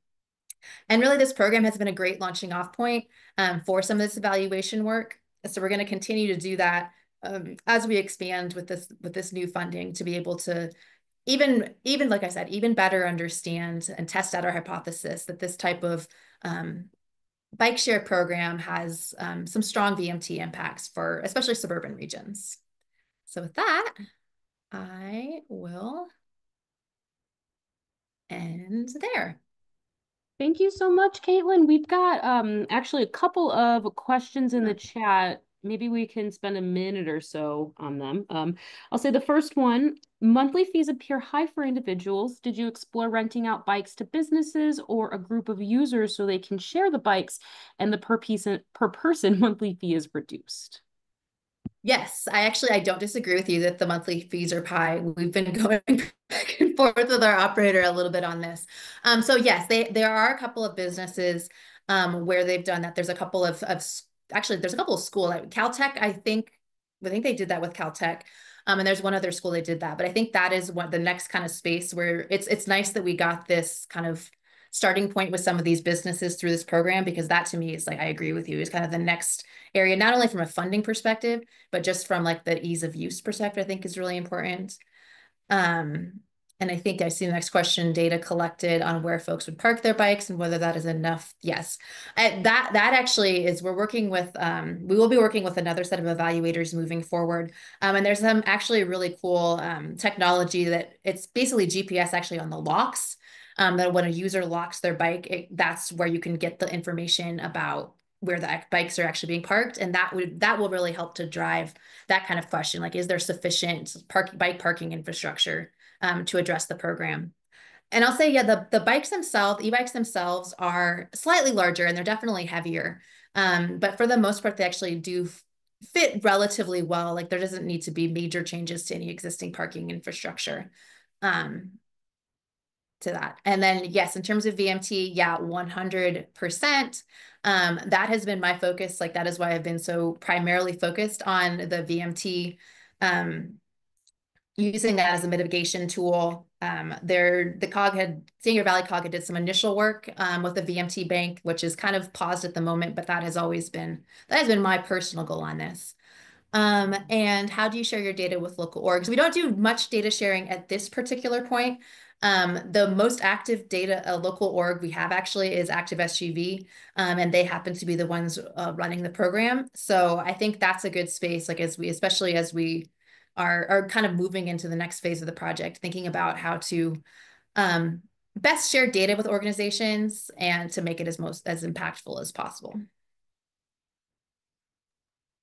And really this program has been a great launching off point um, for some of this evaluation work. So we're gonna continue to do that Um, as we expand with this with this new funding, to be able to even, even like I said, even better understand and test out our hypothesis that this type of um, bike share program has um, some strong V M T impacts for especially suburban regions. So with that, I will end there. Thank you so much, Caitlin. We've got um, actually a couple of questions in the chat. Maybe we can spend a minute or so on them. Um, I'll say the first one, monthly fees appear high for individuals. Did you explore renting out bikes to businesses or a group of users so they can share the bikes and the per piece per person monthly fee is reduced? Yes, I actually, I don't disagree with you that the monthly fees are high. We've been going back and forth with our operator a little bit on this. Um, so yes, they, there are a couple of businesses um, where they've done that. There's a couple of, of Actually, there's a couple of schools. Caltech, I think, I think they did that with Caltech. Um, and there's one other school they did that. But I think that is one, the next kind of space where it's it's nice that we got this kind of starting point with some of these businesses through this program, because that to me is like, I agree with you, is kind of the next area, not only from a funding perspective, but just from like the ease of use perspective, I think is really important. Um, and I think I see the next question, data collected on where folks would park their bikes and whether that is enough. Yes, I, that that actually is, we're working with, um, we will be working with another set of evaluators moving forward. Um, and there's some actually really cool um, technology that it's basically G P S actually on the locks, um, that when a user locks their bike, it, that's where you can get the information about where the bikes are actually being parked. And that would that will really help to drive that kind of question. Like, is there sufficient park, bike parking infrastructure Um, to address the program? And I'll say, yeah, the, the bikes themselves, e-bikes themselves are slightly larger and they're definitely heavier. Um, but for the most part, they actually do fit relatively well. Like, there doesn't need to be major changes to any existing parking infrastructure um, to that. And then yes, in terms of V M T, yeah, one hundred percent. Um, that has been my focus. Like, that is why I've been so primarily focused on the V M T, um, using that as a mitigation tool. Um, there, the C O G had, San Gabriel Valley C O G had did some initial work um, with the V M T bank, which is kind of paused at the moment, but that has always been, that has been my personal goal on this. Um, and how do you share your data with local orgs? We don't do much data sharing at this particular point. Um, the most active data a local org we have actually is Active S U V, um, and they happen to be the ones uh, running the program. So I think that's a good space, like as we, especially as we, Are, are kind of moving into the next phase of the project, thinking about how to um, best share data with organizations and to make it as most as impactful as possible.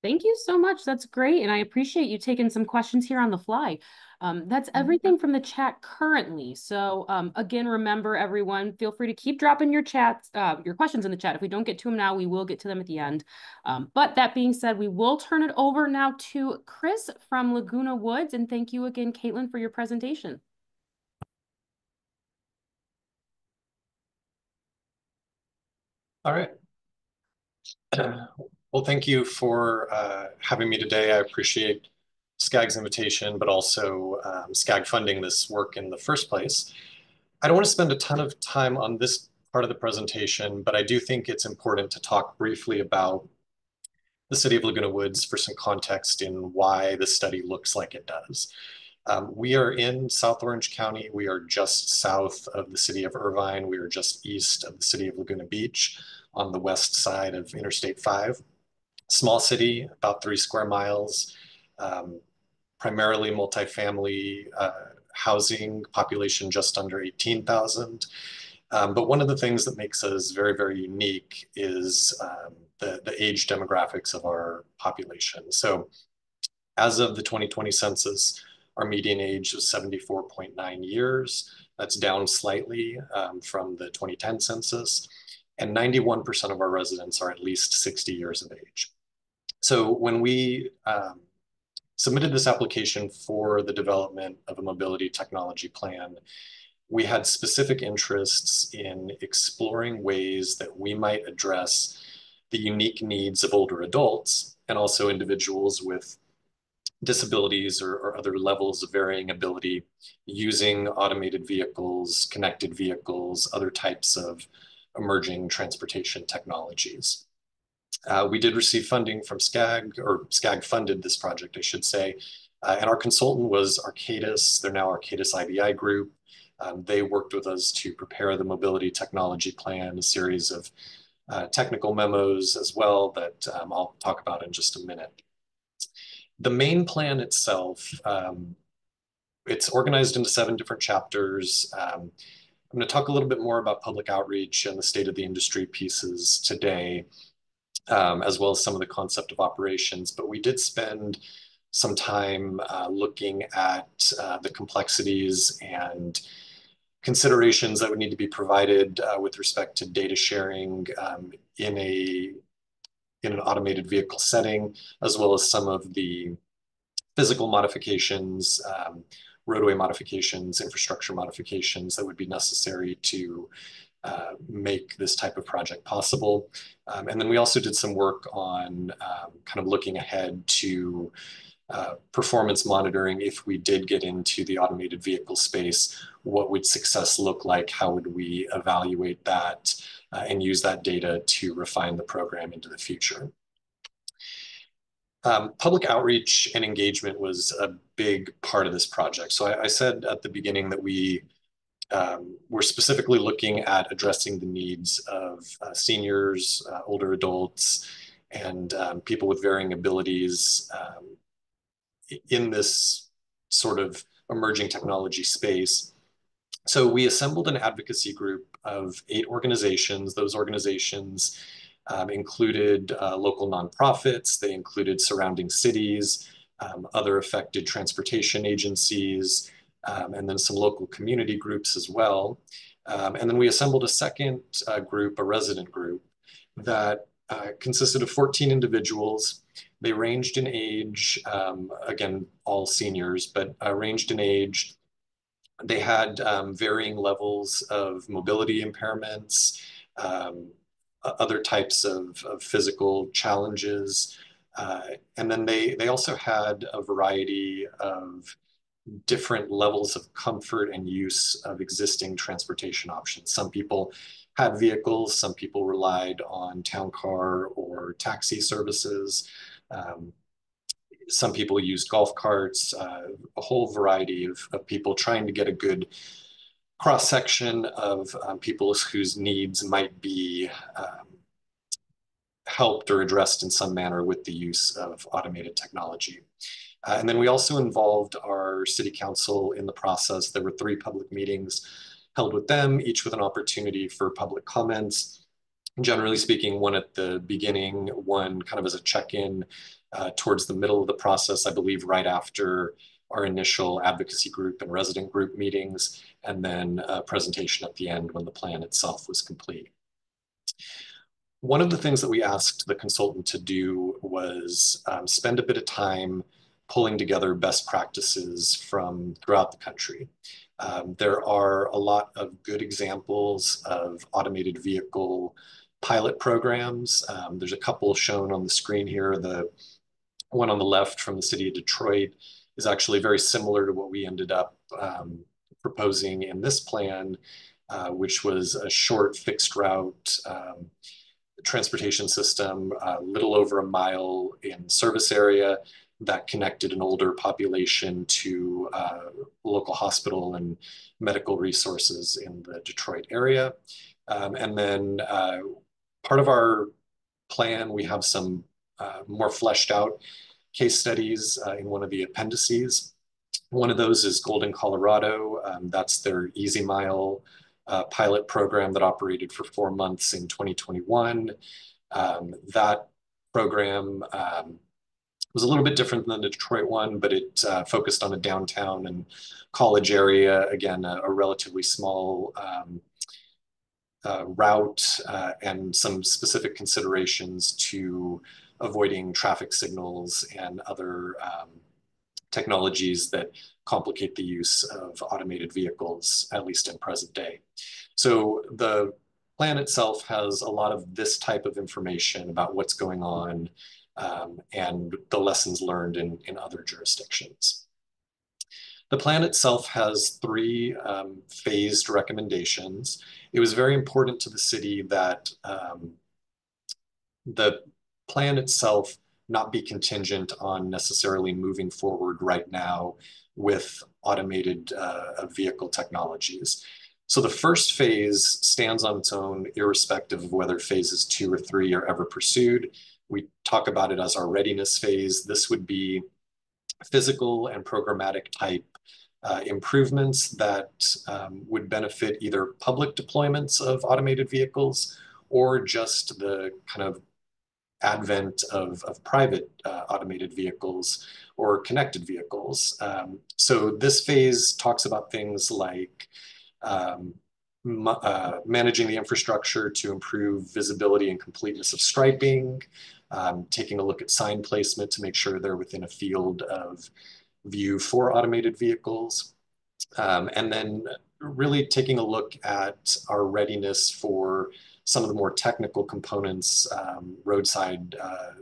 Thank you so much. That's great. And I appreciate you taking some questions here on the fly. Um, that's everything from the chat currently. So um, again, remember everyone, feel free to keep dropping your chats, uh, your questions in the chat. If we don't get to them now, we will get to them at the end. Um, but that being said, we will turn it over now to Chris from Laguna Woods. And thank you again, Caitlin, for your presentation. All right. Uh, well, thank you for uh, having me today. I appreciate SCAG's invitation, but also um, SCAG funding this work in the first place. I don't want to spend a ton of time on this part of the presentation, but I do think it's important to talk briefly about the city of Laguna Woods for some context in why the study looks like it does. Um, we are in South Orange County. We are just south of the city of Irvine. We are just east of the city of Laguna Beach on the west side of Interstate five. Small city, about three square miles, um, primarily multifamily uh, housing, population just under eighteen thousand. Um, but one of the things that makes us very, very unique is um, the, the age demographics of our population. So as of the twenty twenty census, our median age was seventy-four point nine years. That's down slightly um, from the twenty ten census. And ninety-one percent of our residents are at least sixty years of age. So when we um, submitted this application for the development of a mobility technology plan, we had specific interests in exploring ways that we might address the unique needs of older adults and also individuals with disabilities or, or other levels of varying ability using automated vehicles, connected vehicles, other types of emerging transportation technologies. Uh, we did receive funding from SCAG, or SCAG funded this project, I should say, uh, and our consultant was Arcadis. They're now Arcadis I B I Group. Um, they worked with us to prepare the mobility technology plan, a series of uh, technical memos as well that um, I'll talk about in just a minute. The main plan itself, um, it's organized into seven different chapters. Um, I'm going to talk a little bit more about public outreach and the state of the industry pieces today, um, as well as some of the concept of operations. But we did spend some time uh, looking at uh, the complexities and considerations that would need to be provided uh, with respect to data sharing um, in a in an automated vehicle setting, as well as some of the physical modifications, um, roadway modifications, infrastructure modifications that would be necessary to uh, make this type of project possible. Um, and then we also did some work on um, kind of looking ahead to uh, performance monitoring. If we did get into the automated vehicle space, what would success look like? How would we evaluate that? Uh, and use that data to refine the program into the future. Um, public outreach and engagement was a big part of this project. So I, I said at the beginning that we um, were specifically looking at addressing the needs of uh, seniors, uh, older adults, and um, people with varying abilities um, in this sort of emerging technology space. So we assembled an advocacy group of eight organizations. Those organizations um, included uh, local nonprofits, they included surrounding cities, um, other affected transportation agencies, um, and then some local community groups as well. Um, and then we assembled a second uh, group, a resident group, that uh, consisted of fourteen individuals. They ranged in age, um, again, all seniors, but uh, ranged in age. They had um, varying levels of mobility impairments, um, other types of, of physical challenges. Uh, and then they, they also had a variety of different levels of comfort and use of existing transportation options. Some people had vehicles, some people relied on town car or taxi services. Um, Some people used golf carts, uh, a whole variety of, of people, trying to get a good cross-section of um, people whose needs might be um, helped or addressed in some manner with the use of automated technology. Uh, and then we also involved our city council in the process. There were three public meetings held with them, each with an opportunity for public comments. generally speaking, one at the beginning, one kind of as a check-in uh, towards the middle of the process, I believe right after our initial advocacy group and resident group meetings, and then a presentation at the end when the plan itself was complete. One of the things that we asked the consultant to do was um, spend a bit of time pulling together best practices from throughout the country. Um, there are a lot of good examples of automated vehicle pilot programs. Um, there's a couple shown on the screen here. The one on the left from the city of Detroit is actually very similar to what we ended up um, proposing in this plan, uh, which was a short fixed route um, transportation system, a little over a mile in service area, that connected an older population to uh, local hospital and medical resources in the Detroit area. Um, and then uh, part of our plan, we have some uh, more fleshed out case studies uh, in one of the appendices. One of those is Golden, Colorado. Um, that's their Easy Mile uh, pilot program that operated for four months in twenty twenty-one. Um, that program um, was a little bit different than the Detroit one, but it uh, focused on a downtown and college area. Again, a, a relatively small um, uh, route uh, and some specific considerations to avoiding traffic signals and other um, technologies that complicate the use of automated vehicles, at least in present day. So the plan itself has a lot of this type of information about what's going on Um, and the lessons learned in, in other jurisdictions. The plan itself has three um, phased recommendations. It was very important to the city that um, the plan itself not be contingent on necessarily moving forward right now with automated uh, vehicle technologies. So the first phase stands on its own, irrespective of whether phases two or three are ever pursued. We talk about it as our readiness phase. This would be physical and programmatic type uh, improvements that um, would benefit either public deployments of automated vehicles or just the kind of advent of, of private uh, automated vehicles or connected vehicles. Um, so this phase talks about things like um, Uh, managing the infrastructure to improve visibility and completeness of striping, um, taking a look at sign placement to make sure they're within a field of view for automated vehicles, um, and then really taking a look at our readiness for some of the more technical components, um, roadside uh,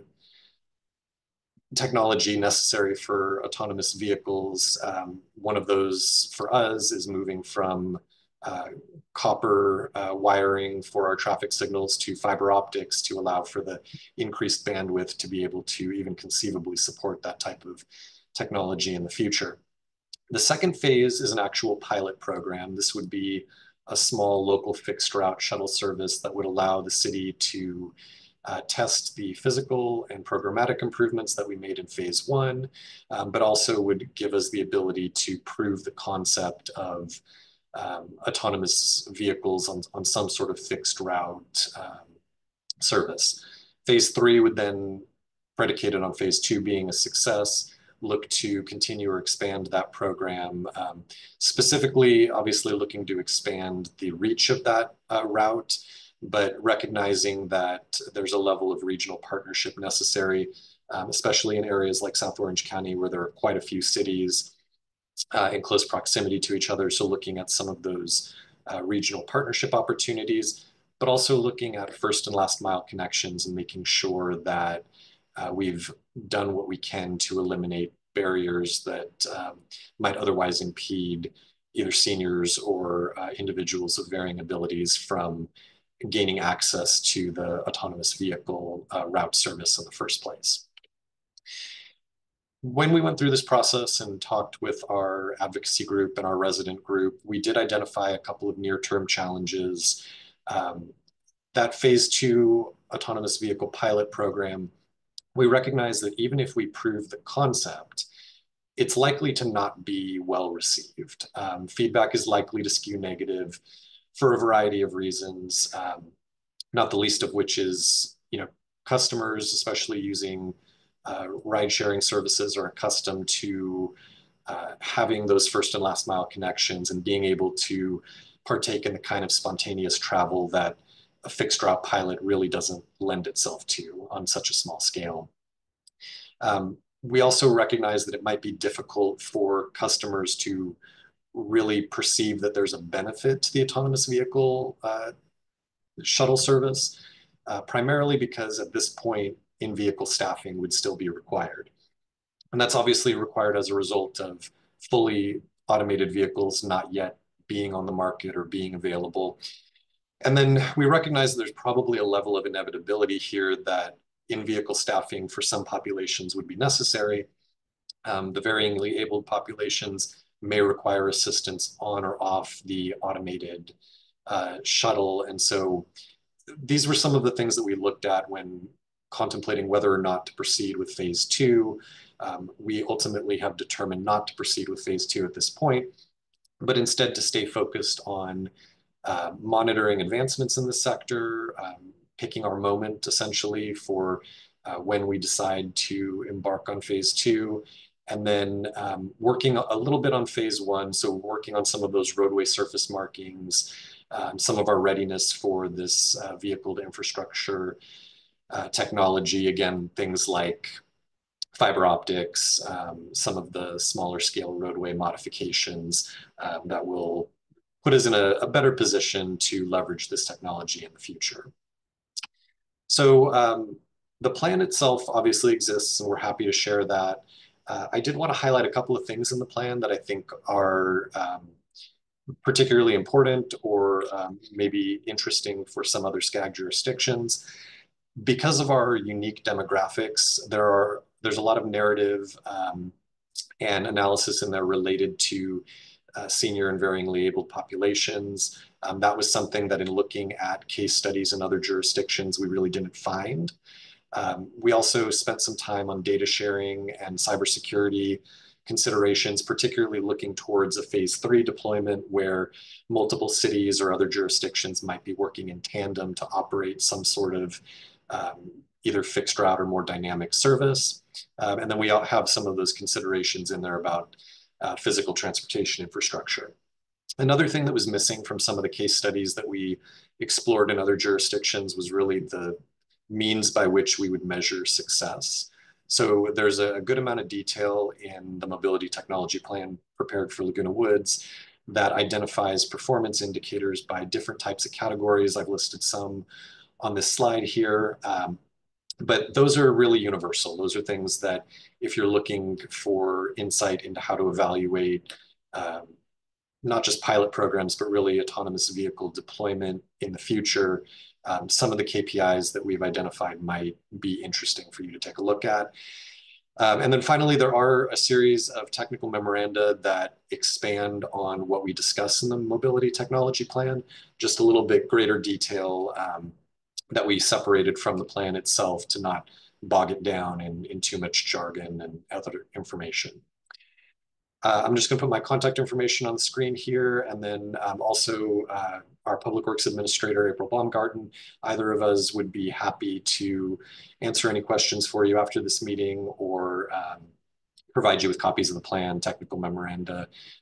technology necessary for autonomous vehicles. Um, one of those for us is moving from Uh, copper uh, wiring for our traffic signals to fiber optics to allow for the increased bandwidth to be able to even conceivably support that type of technology in the future. The second phase is an actual pilot program. This would be a small local fixed route shuttle service that would allow the city to Uh, test the physical and programmatic improvements that we made in phase one, um, but also would give us the ability to prove the concept of Um, autonomous vehicles on, on some sort of fixed route um, service. Phase three would then, predicated on phase two being a success, look to continue or expand that program, um, specifically obviously looking to expand the reach of that uh, route, but recognizing that there's a level of regional partnership necessary, um, especially in areas like South Orange County where there are quite a few cities Uh, in close proximity to each other. So looking at some of those uh, regional partnership opportunities, but also looking at first and last mile connections and making sure that uh, we've done what we can to eliminate barriers that um, might otherwise impede either seniors or uh, individuals of varying abilities from gaining access to the autonomous vehicle uh, route service in the first place. When we went through this process and talked with our advocacy group and our resident group, we did identify a couple of near-term challenges. Um, that phase two autonomous vehicle pilot program, we recognize that even if we prove the concept, it's likely to not be well received. Um, feedback is likely to skew negative for a variety of reasons. Um, not the least of which is, you know, customers, especially using uh, ride-sharing services, are accustomed to uh, having those first and last mile connections and being able to partake in the kind of spontaneous travel that a fixed route pilot really doesn't lend itself to on such a small scale. Um, we also recognize that it might be difficult for customers to really perceive that there's a benefit to the autonomous vehicle uh, shuttle service, uh, primarily because at this point in-vehicle staffing would still be required. And that's obviously required as a result of fully automated vehicles not yet being on the market or being available. And then we recognize that there's probably a level of inevitability here that in-vehicle staffing for some populations would be necessary. Um, the varyingly abled populations may require assistance on or off the automated uh, shuttle. And so these were some of the things that we looked at when contemplating whether or not to proceed with phase two. Um, we ultimately have determined not to proceed with phase two at this point, but instead to stay focused on Uh, monitoring advancements in the sector, um, picking our moment essentially for uh, when we decide to embark on phase two, and then um, working a little bit on phase one. So working on some of those roadway surface markings, um, some of our readiness for this uh, vehicle to infrastructure uh, technology, again, things like fiber optics, um, some of the smaller scale roadway modifications um, that will put us in a, a better position to leverage this technology in the future. So um, the plan itself obviously exists, and we're happy to share that. Uh, I did want to highlight a couple of things in the plan that I think are um, particularly important or um, maybe interesting for some other SCAG jurisdictions. Because of our unique demographics, there are there's a lot of narrative um, and analysis in there related to Uh, senior and varyingly abled populations. Um, that was something that in looking at case studies in other jurisdictions, we really didn't find. Um, we also spent some time on data sharing and cybersecurity considerations, particularly looking towards a phase three deployment where multiple cities or other jurisdictions might be working in tandem to operate some sort of um, either fixed route or more dynamic service. Um, and then we have some of those considerations in there about Uh, physical transportation infrastructure. Another thing that was missing from some of the case studies that we explored in other jurisdictions was really the means by which we would measure success. So there's a good amount of detail in the mobility technology plan prepared for Laguna Woods that identifies performance indicators by different types of categories. I've listed some on this slide here. Um, But those are really universal. Those are things that if you're looking for insight into how to evaluate um, not just pilot programs, but really autonomous vehicle deployment in the future, um, some of the K P Is that we've identified might be interesting for you to take a look at. Um, and then finally, there are a series of technical memoranda that expand on what we discuss in the mobility technology plan, just a little bit greater detail um, that we separated from the plan itself to not bog it down in, in too much jargon and other information. Uh, I'm just gonna put my contact information on the screen here, and then um, also uh, our Public Works Administrator, April Baumgarten. Either of us would be happy to answer any questions for you after this meeting or um, provide you with copies of the plan, technical memoranda,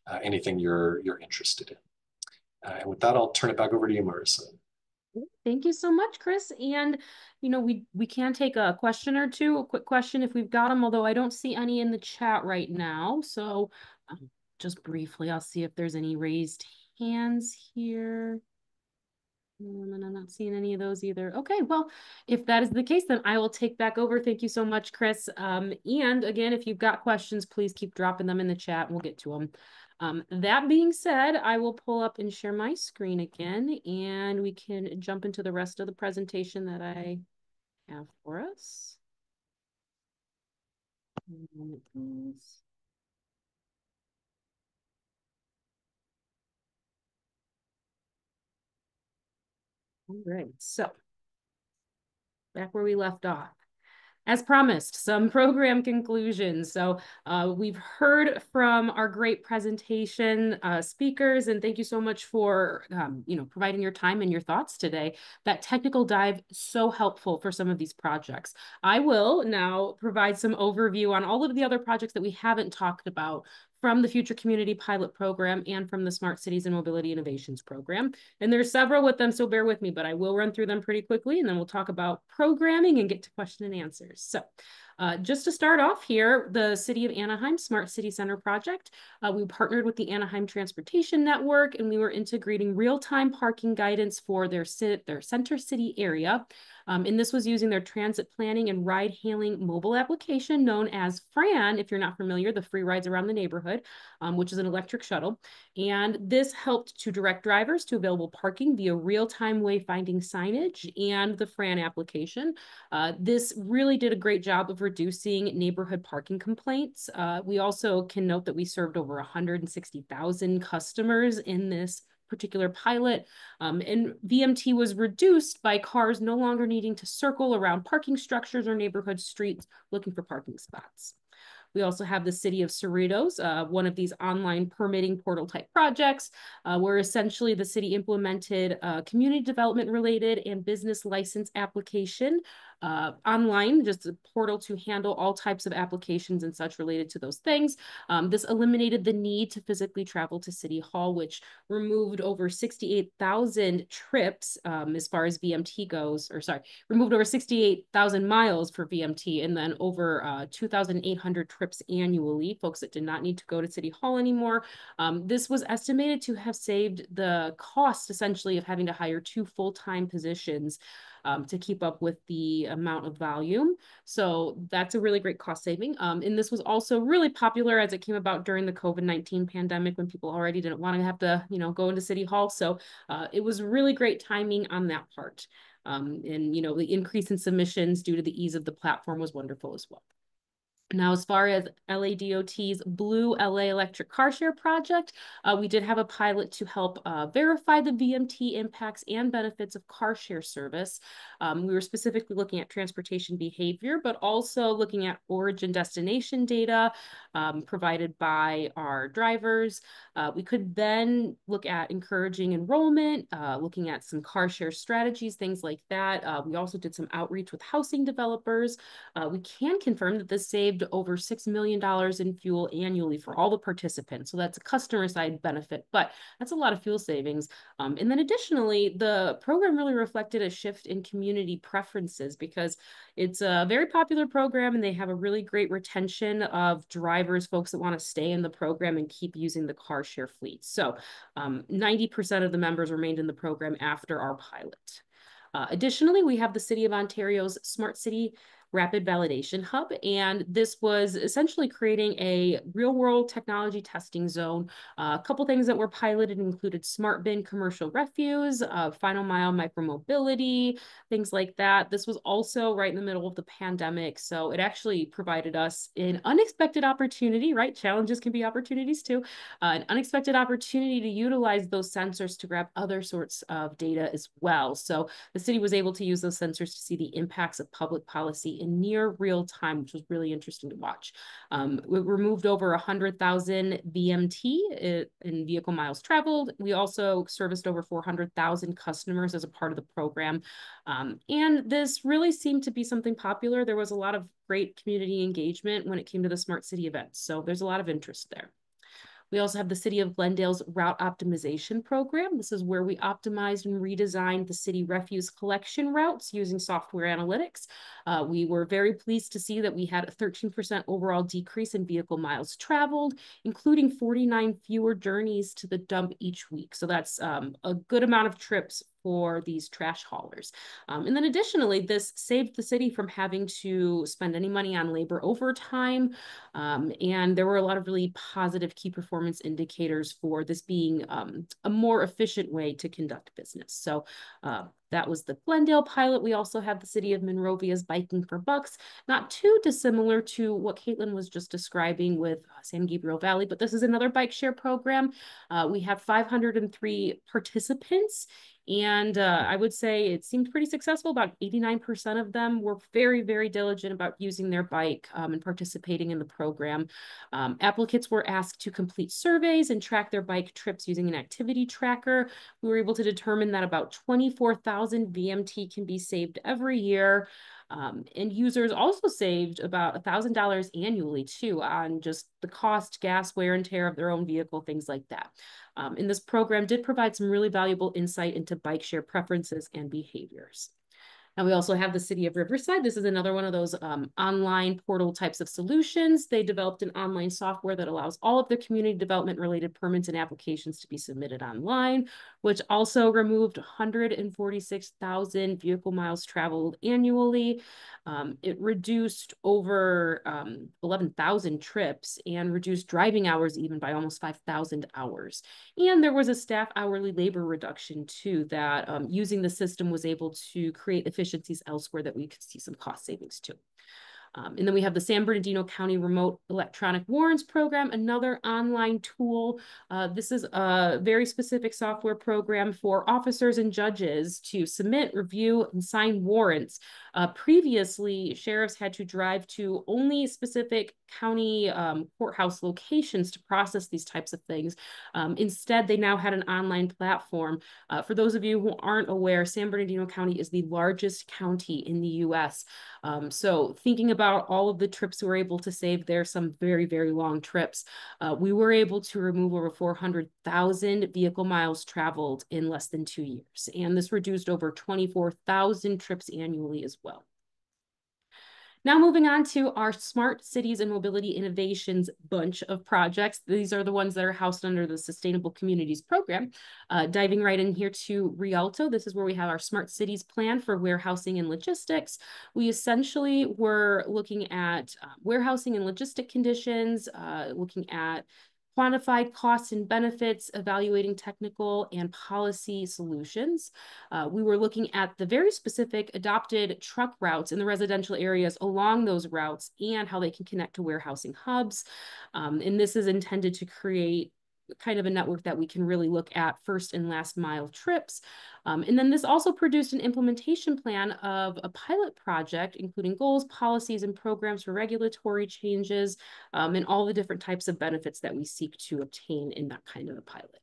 uh, anything you're, you're interested in. Uh, and with that, I'll turn it back over to you, Marissa. Thank you so much, Chris. And, you know, we, we can take a question or two, a quick question if we've got them, although I don't see any in the chat right now. So um, just briefly, I'll see if there's any raised hands here. And I'm not seeing any of those either. Okay, well, if that is the case, then I will take back over. Thank you so much, Chris. Um, and again, if you've got questions, please keep dropping them in the chat and we'll get to them. Um, that being said, I will pull up and share my screen again, and we can jump into the rest of the presentation that I have for us. One moment, please. All right, so back where we left off. as promised, some program conclusions. So uh, we've heard from our great presentation uh, speakers, and thank you so much for um, you know, providing your time and your thoughts today. That technical dive, so helpful for some of these projects. I will now provide some overview on all of the other projects that we haven't talked about from the Future Community Pilot Program and from the Smart Cities and Mobility Innovations Program. And there's several with them, so bear with me, but I will run through them pretty quickly, and then we'll talk about programming and get to question and answers. So uh, just to start off here, the City of Anaheim Smart City Center Project, uh, we partnered with the Anaheim Transportation Network, and we were integrating real-time parking guidance for their, their center city area. Um, and this was using their transit planning and ride hailing mobile application known as FRAN, if you're not familiar, the free rides around the neighborhood, um, which is an electric shuttle. And this helped to direct drivers to available parking via real-time wayfinding signage and the FRAN application. Uh, this really did a great job of reducing neighborhood parking complaints. Uh, we also can note that we served over one hundred sixty thousand customers in this particular pilot, um, and V M T was reduced by cars no longer needing to circle around parking structures or neighborhood streets looking for parking spots. We also have the City of Cerritos, uh, one of these online permitting portal type projects, uh, where essentially the city implemented uh, community development related and business license application uh, online, just a portal to handle all types of applications and such related to those things. Um, this eliminated the need to physically travel to City Hall, which removed over sixty-eight thousand trips um, as far as V M T goes, or sorry, removed over sixty-eight thousand miles for V M T, and then over uh, two thousand eight hundred trips annually, folks that did not need to go to City Hall anymore. Um, this was estimated to have saved the cost essentially of having to hire two full-time positions um, to keep up with the amount of volume. So that's a really great cost saving. Um, and this was also really popular as it came about during the COVID nineteen pandemic when people already didn't want to have to, you know, go into City Hall. So uh, it was really great timing on that part. Um, and, you know, the increase in submissions due to the ease of the platform was wonderful as well. Now, as far as L A D O T's Blue L A Electric Car Share Project, uh, we did have a pilot to help uh, verify the V M T impacts and benefits of car share service. Um, we were specifically looking at transportation behavior, but also looking at origin destination data um, provided by our drivers. Uh, we could then look at encouraging enrollment, uh, looking at some car share strategies, things like that. Uh, we also did some outreach with housing developers. Uh, we can confirm that this saved over six million dollars in fuel annually for all the participants. So that's a customer side benefit, but that's a lot of fuel savings. Um, and then additionally, the program really reflected a shift in community preferences because it's a very popular program and they have a really great retention of drivers, folks that want to stay in the program and keep using the car share fleet. So um, ninety percent of the members remained in the program after our pilot. Uh, additionally, we have the City of Ontario's Smart City Rapid Validation Hub, and this was essentially creating a real-world technology testing zone. Uh, a couple things that were piloted included smart bin commercial refuse, uh, final mile micromobility, things like that. This was also right in the middle of the pandemic, so it actually provided us an unexpected opportunity, right? Challenges can be opportunities too. Uh, an unexpected opportunity to utilize those sensors to grab other sorts of data as well. So the city was able to use those sensors to see the impacts of public policy in near real time, which was really interesting to watch. Um, we removed over one hundred thousand V M T in vehicle miles traveled. We also serviced over four hundred thousand customers as a part of the program. Um, and this really seemed to be something popular. There was a lot of great community engagement when it came to the Smart City events. So there's a lot of interest there. We also have the City of Glendale's Route Optimization Program. This is where we optimized and redesigned the city refuse collection routes using software analytics. Uh, we were very pleased to see that we had a thirteen percent overall decrease in vehicle miles traveled, including forty-nine fewer journeys to the dump each week. So that's um, a good amount of trips for these trash haulers. Um, and then additionally, this saved the city from having to spend any money on labor overtime. Um, and there were a lot of really positive key performance indicators for this being um, a more efficient way to conduct business. So uh, That was the Glendale pilot. We also have the city of Monrovia's Biking for Bucks, not too dissimilar to what Caitlin was just describing with San Gabriel Valley, but this is another bike share program. Uh, we have five hundred three participants, and uh, I would say it seemed pretty successful. About eighty-nine percent of them were very, very diligent about using their bike um, and participating in the program. Um, applicants were asked to complete surveys and track their bike trips using an activity tracker. We were able to determine that about twenty-four thousand V M T can be saved every year. Um, and users also saved about one thousand dollars annually too on just the cost, gas, wear and tear of their own vehicle, things like that. Um, and this program did provide some really valuable insight into bike share preferences and behaviors. Now we also have the City of Riverside. This is another one of those um, online portal types of solutions. They developed an online software that allows all of their community development related permits and applications to be submitted online, which also removed one hundred forty-six thousand vehicle miles traveled annually. Um, it reduced over um, eleven thousand trips and reduced driving hours even by almost five thousand hours. And there was a staff hourly labor reduction too that um, using the system was able to create efficiency efficiencies elsewhere that we could see some cost savings too. Um, and then we have the San Bernardino County Remote Electronic Warrants Program, another online tool. Uh, this is a very specific software program for officers and judges to submit, review, and sign warrants. Uh, previously, sheriffs had to drive to only specific county um, courthouse locations to process these types of things. Um, instead, they now had an online platform. Uh, for those of you who aren't aware, San Bernardino County is the largest county in the U S. Um, so thinking about about all of the trips we were able to save there, some very, very long trips. Uh, we were able to remove over four hundred thousand vehicle miles traveled in less than two years. And this reduced over twenty-four thousand trips annually as well. Now moving on to our Smart Cities and Mobility Innovations bunch of projects. These are the ones that are housed under the Sustainable Communities Program. Uh, diving right in here to Rialto, this is where we have our Smart Cities plan for warehousing and logistics. We essentially were looking at uh, warehousing and logistic conditions, uh, looking at quantified costs and benefits, evaluating technical and policy solutions. Uh, we were looking at the very specific adopted truck routes in the residential areas along those routes and how they can connect to warehousing hubs. Um, and this is intended to create kind of a network that we can really look at first and last mile trips. Um, and then this also produced an implementation plan of a pilot project, including goals, policies, and programs for regulatory changes, um, and all the different types of benefits that we seek to obtain in that kind of a pilot.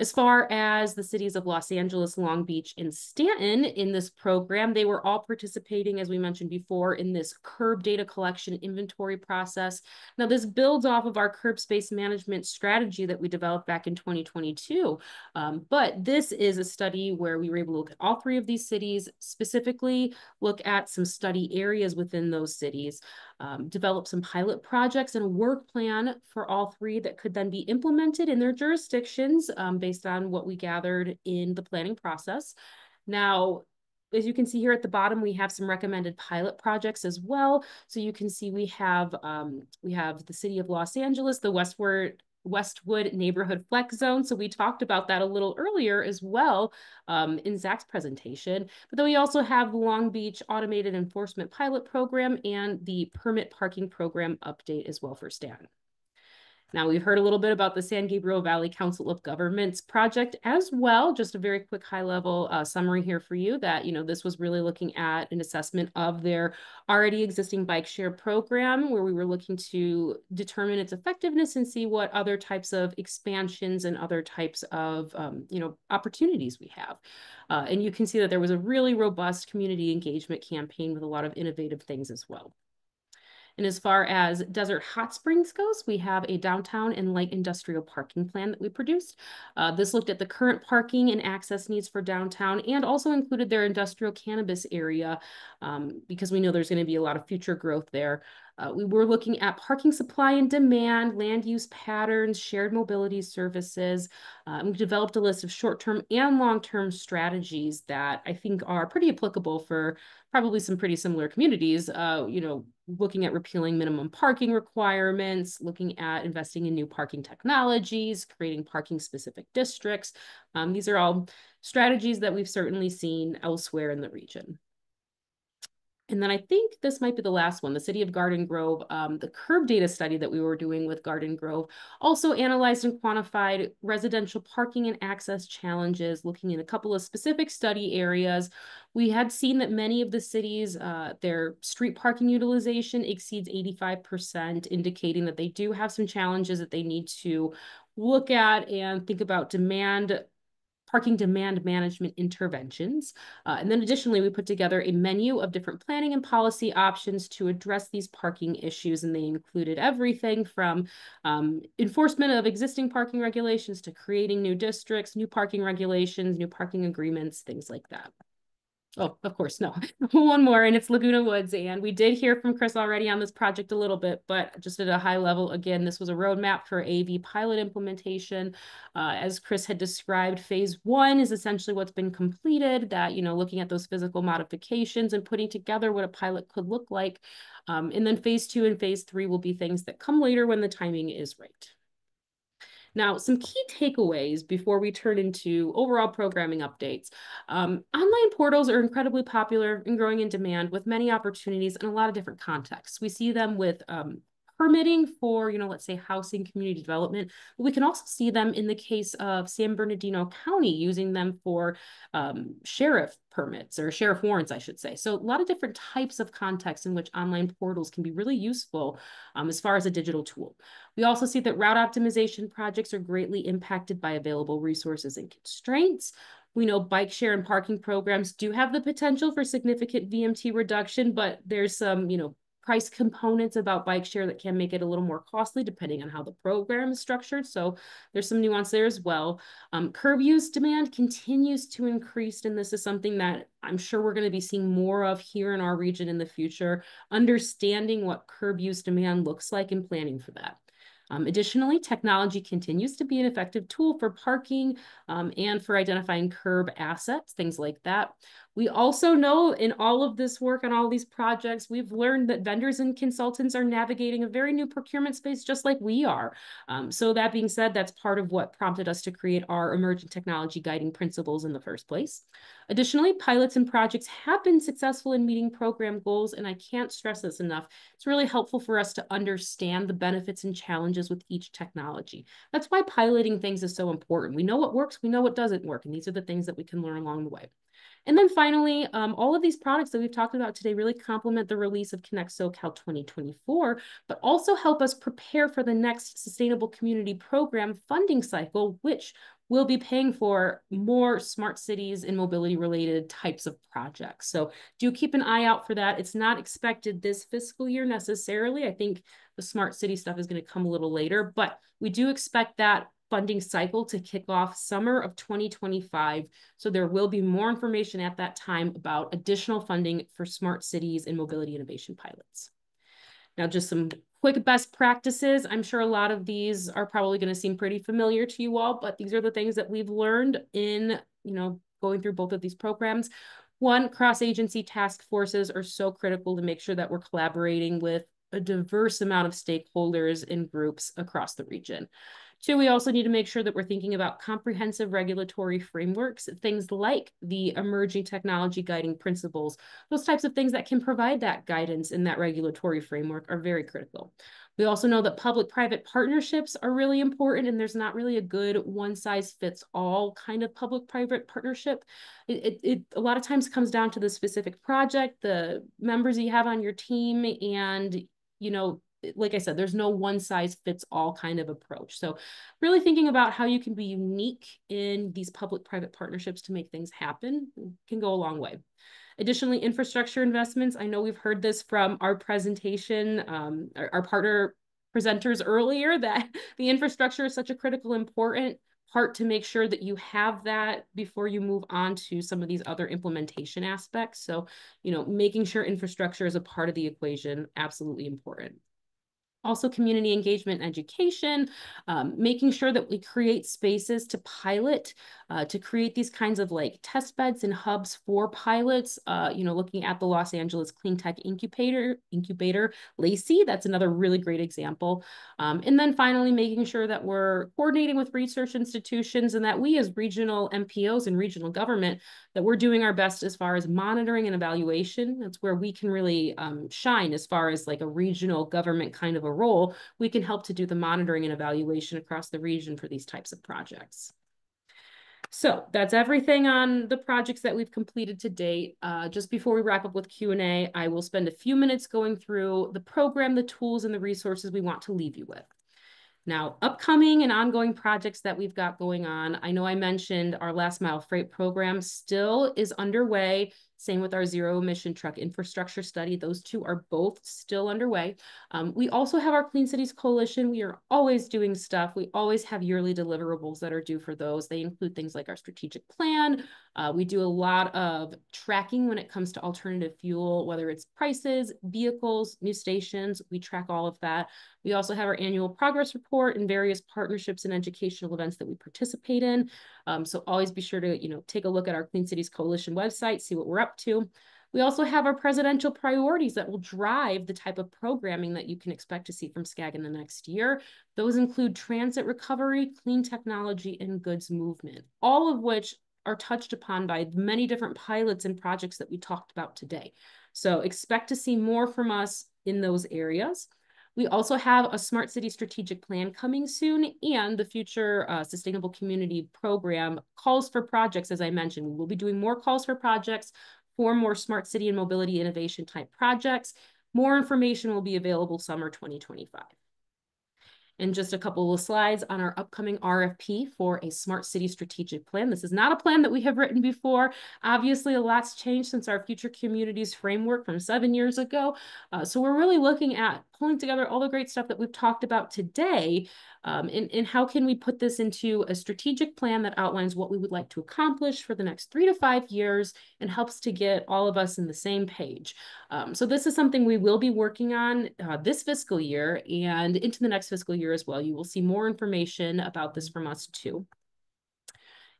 As far as the cities of Los Angeles, Long Beach, and Stanton in this program, they were all participating, as we mentioned before, in this curb data collection inventory process. Now, this builds off of our curb space management strategy that we developed back in twenty twenty-two. Um, but this is a study where we were able to look at all three of these cities, specifically look at some study areas within those cities, um, develop some pilot projects and a work plan for all three that could then be implemented in their jurisdictions, um, based based on what we gathered in the planning process. Now, as you can see here at the bottom, we have some recommended pilot projects as well. So you can see we have um, we have the city of Los Angeles, the Westward Westwood neighborhood flex zone. So we talked about that a little earlier as well um, in Zach's presentation. But then we also have the Long Beach automated enforcement pilot program and the permit parking program update as well for Stan. Now, we've heard a little bit about the San Gabriel Valley Council of Governments project as well. Just a very quick high level uh, summary here for you that, you know, this was really looking at an assessment of their already existing bike share program, where we were looking to determine its effectiveness and see what other types of expansions and other types of, um, you know, opportunities we have. Uh, and you can see that there was a really robust community engagement campaign with a lot of innovative things as well. And as far as Desert Hot Springs goes, we have a downtown and light industrial parking plan that we produced. Uh, this looked at the current parking and access needs for downtown and also included their industrial cannabis area um, because we know there's going to be a lot of future growth there. Uh, we were looking at parking supply and demand, land use patterns, shared mobility services. Uh, and we developed a list of short-term and long-term strategies that I think are pretty applicable for probably some pretty similar communities, uh, you know, looking at repealing minimum parking requirements, looking at investing in new parking technologies, creating parking-specific districts. Um, these are all strategies that we've certainly seen elsewhere in the region. And then I think this might be the last one, the city of Garden Grove. Um, the curb data study that we were doing with Garden Grove also analyzed and quantified residential parking and access challenges, looking in a couple of specific study areas. We had seen that many of the cities, uh, their street parking utilization exceeds eighty-five percent, indicating that they do have some challenges that they need to look at and think about demand parking demand management interventions. Uh, and then additionally, we put together a menu of different planning and policy options to address these parking issues. And they included everything from um, enforcement of existing parking regulations to creating new districts, new parking regulations, new parking agreements, things like that. Oh, of course, no, one more, and it's Laguna Woods. And we did hear from Chris already on this project a little bit, but just at a high level, again, this was a roadmap for A V pilot implementation. Uh, as Chris had described, phase one is essentially what's been completed, that, you know, looking at those physical modifications and putting together what a pilot could look like. Um, and then phase two and phase three will be things that come later when the timing is right. Now, some key takeaways before we turn into overall programming updates. Um, online portals are incredibly popular and growing in demand with many opportunities in a lot of different contexts. We see them with um, permitting for, you know, let's say housing, community development. But we can also see them in the case of San Bernardino County using them for um, sheriff permits or sheriff warrants, I should say. So a lot of different types of contexts in which online portals can be really useful um, as far as a digital tool. We also see that route optimization projects are greatly impacted by available resources and constraints. We know bike share and parking programs do have the potential for significant V M T reduction, but there's some, you know, price components about bike share that can make it a little more costly depending on how the program is structured. So there's some nuance there as well. Um, curb use demand continues to increase, and this is something that I'm sure we're going to be seeing more of here in our region in the future, understanding what curb use demand looks like and planning for that. Um, additionally, technology continues to be an effective tool for parking um, and for identifying curb assets, things like that. We also know in all of this work and all these projects, we've learned that vendors and consultants are navigating a very new procurement space just like we are. Um, so that being said, that's part of what prompted us to create our emerging technology guiding principles in the first place. Additionally, pilots and projects have been successful in meeting program goals, and I can't stress this enough. It's really helpful for us to understand the benefits and challenges with each technology. That's why piloting things is so important. We know what works, we know what doesn't work, and these are the things that we can learn along the way. And then finally, um, all of these products that we've talked about today really complement the release of Connect SoCal twenty twenty-four, but also help us prepare for the next Sustainable Community Program funding cycle, which will be paying for more smart cities and mobility related types of projects. So do keep an eye out for that. It's not expected this fiscal year necessarily. I think the smart city stuff is going to come a little later, but we do expect that funding cycle to kick off summer of twenty twenty-five. So there will be more information at that time about additional funding for smart cities and mobility innovation pilots. Now, just some quick best practices. I'm sure a lot of these are probably going to seem pretty familiar to you all, but these are the things that we've learned in, you know, going through both of these programs. One, cross-agency task forces are so critical to make sure that we're collaborating with a diverse amount of stakeholders and groups across the region. Two, we also need to make sure that we're thinking about comprehensive regulatory frameworks, things like the emerging technology guiding principles. Those types of things that can provide that guidance in that regulatory framework are very critical. We also know that public-private partnerships are really important, and there's not really a good one-size-fits-all kind of public-private partnership. It, it, it a lot of times comes down to the specific project, the members you have on your team, and, you know, like I said, there's no one size fits all kind of approach. So really thinking about how you can be unique in these public-private partnerships to make things happen can go a long way. Additionally, infrastructure investments. I know we've heard this from our presentation, um, our, our partner presenters earlier, that the infrastructure is such a critical, important part to make sure that you have that before you move on to some of these other implementation aspects. So, you know, making sure infrastructure is a part of the equation, absolutely important. Also, community engagement and education, um, making sure that we create spaces to pilot, uh, to create these kinds of like test beds and hubs for pilots, uh, you know, looking at the Los Angeles Clean Tech Incubator, incubator L A C I, that's another really great example. Um, and then finally, making sure that we're coordinating with research institutions and that we as regional M P Os and regional government, that we're doing our best as far as monitoring and evaluation. That's where we can really um, shine as far as like a regional government kind of a role. We can help to do the monitoring and evaluation across the region for these types of projects. So that's everything on the projects that we've completed to date. Uh, just before we wrap up with Q and A, I will spend a few minutes going through the program, the tools, and the resources we want to leave you with. Now, upcoming and ongoing projects that we've got going on. I know I mentioned our last mile freight program still is underway. Same with our zero emission truck infrastructure study. Those two are both still underway. Um, we also have our Clean Cities Coalition. We are always doing stuff. We always have yearly deliverables that are due for those. They include things like our strategic plan. Uh, we do a lot of tracking when it comes to alternative fuel, whether it's prices, vehicles, new stations. We track all of that. We also have our annual progress report and various partnerships and educational events that we participate in. Um, so always be sure to, you know, take a look at our Clean Cities Coalition website, see what we're up to. We also have our presidential priorities that will drive the type of programming that you can expect to see from SCAG in the next year. Those include transit recovery, clean technology, and goods movement, all of which are touched upon by many different pilots and projects that we talked about today. So expect to see more from us in those areas. We also have a Smart City Strategic Plan coming soon, and the Future uh, Sustainable Community Program calls for projects, as I mentioned. We will be doing more calls for projects for more Smart City and Mobility Innovation type projects. More information will be available summer twenty twenty-five. And just a couple of slides on our upcoming R F P for a Smart City Strategic Plan. This is not a plan that we have written before. Obviously, a lot's changed since our Future Communities Framework from seven years ago. Uh, so we're really looking at pulling together all the great stuff that we've talked about today, um, and, and how can we put this into a strategic plan that outlines what we would like to accomplish for the next three to five years and helps to get all of us in the same page. Um, so this is something we will be working on uh, this fiscal year and into the next fiscal year as well. You will see more information about this from us too.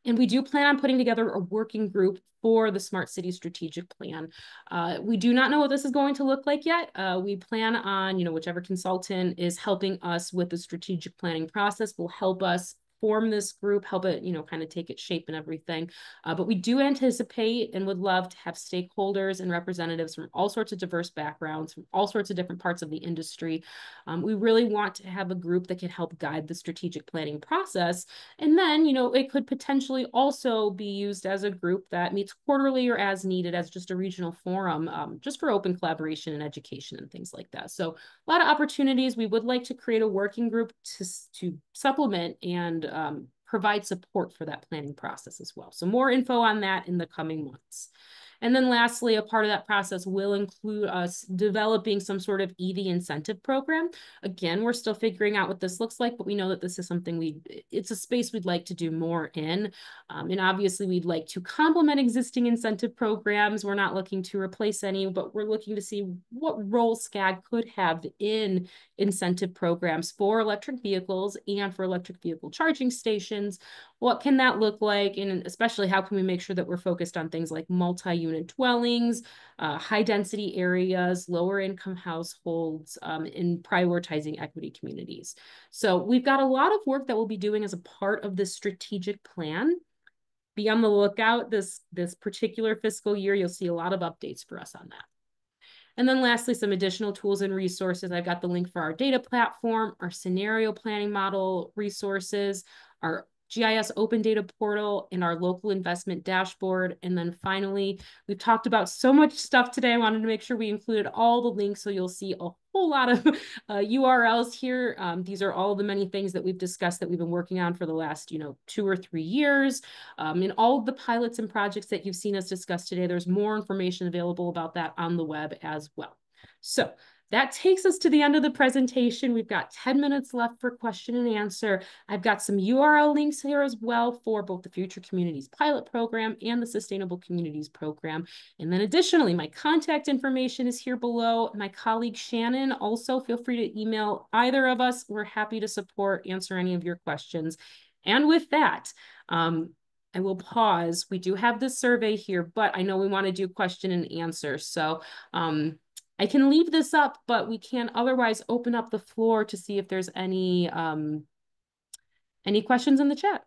And we do plan on putting together a working group for the Smart City Strategic Plan. Uh, we do not know what this is going to look like yet. Uh, we plan on, you know, whichever consultant is helping us with the strategic planning process will help us form this group, help it, you know, kind of take its shape and everything. Uh, but we do anticipate and would love to have stakeholders and representatives from all sorts of diverse backgrounds, from all sorts of different parts of the industry. Um, we really want to have a group that can help guide the strategic planning process. And then, you know, it could potentially also be used as a group that meets quarterly or as needed as just a regional forum, um, just for open collaboration and education and things like that. So a lot of opportunities. We would like to create a working group to, to supplement and Um, provide support for that planning process as well. So more info on that in the coming months. And then lastly, a part of that process will include us developing some sort of E V incentive program. Again, we're still figuring out what this looks like, but we know that this is something we, it's a space we'd like to do more in. Um, and obviously we'd like to complement existing incentive programs. We're not looking to replace any, but we're looking to see what role SCAG could have in incentive programs for electric vehicles and for electric vehicle charging stations. What can that look like? And especially how can we make sure that we're focused on things like multi-unit dwellings, uh, high density areas, lower income households, um, in prioritizing equity communities. So we've got a lot of work that we'll be doing as a part of this strategic plan. Be on the lookout this, this particular fiscal year. You'll see a lot of updates for us on that. And then lastly, some additional tools and resources. I've got the link for our data platform, our scenario planning model resources, our G I S Open Data Portal, and our local investment dashboard. And then finally, we've talked about so much stuff today. I wanted to make sure we included all the links, so you'll see a whole lot of uh, U R Ls here. Um, these are all the many things that we've discussed that we've been working on for the last, you know, two or three years. Um, in all the pilots and projects that you've seen us discuss today, there's more information available about that on the web as well. So That takes us to the end of the presentation. We've got ten minutes left for question and answer. I've got some U R L links here as well for both the Future Communities Pilot Program and the Sustainable Communities Program. And then additionally, my contact information is here below. My colleague Shannon, also feel free to email either of us. We're happy to support, answer any of your questions. And with that, um, I will pause. We do have this survey here, but I know we want to do question and answer. So um, I can leave this up, but we can otherwise open up the floor to see if there's any, um, any questions in the chat.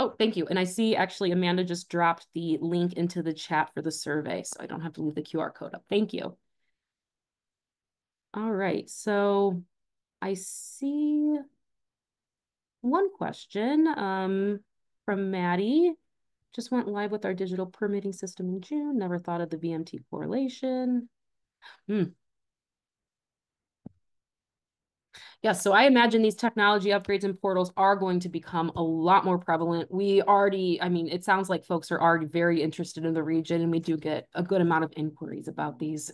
Oh, thank you. And I see actually Amanda just dropped the link into the chat for the survey, so I don't have to leave the Q R code up. Thank you. All right, so I see one question um, from Maddie. Just went live with our digital permitting system in June. Never thought of the V M T correlation. Hmm. Yeah, so I imagine these technology upgrades and portals are going to become a lot more prevalent. We already, I mean, it sounds like folks are already very interested in the region, and we do get a good amount of inquiries about these.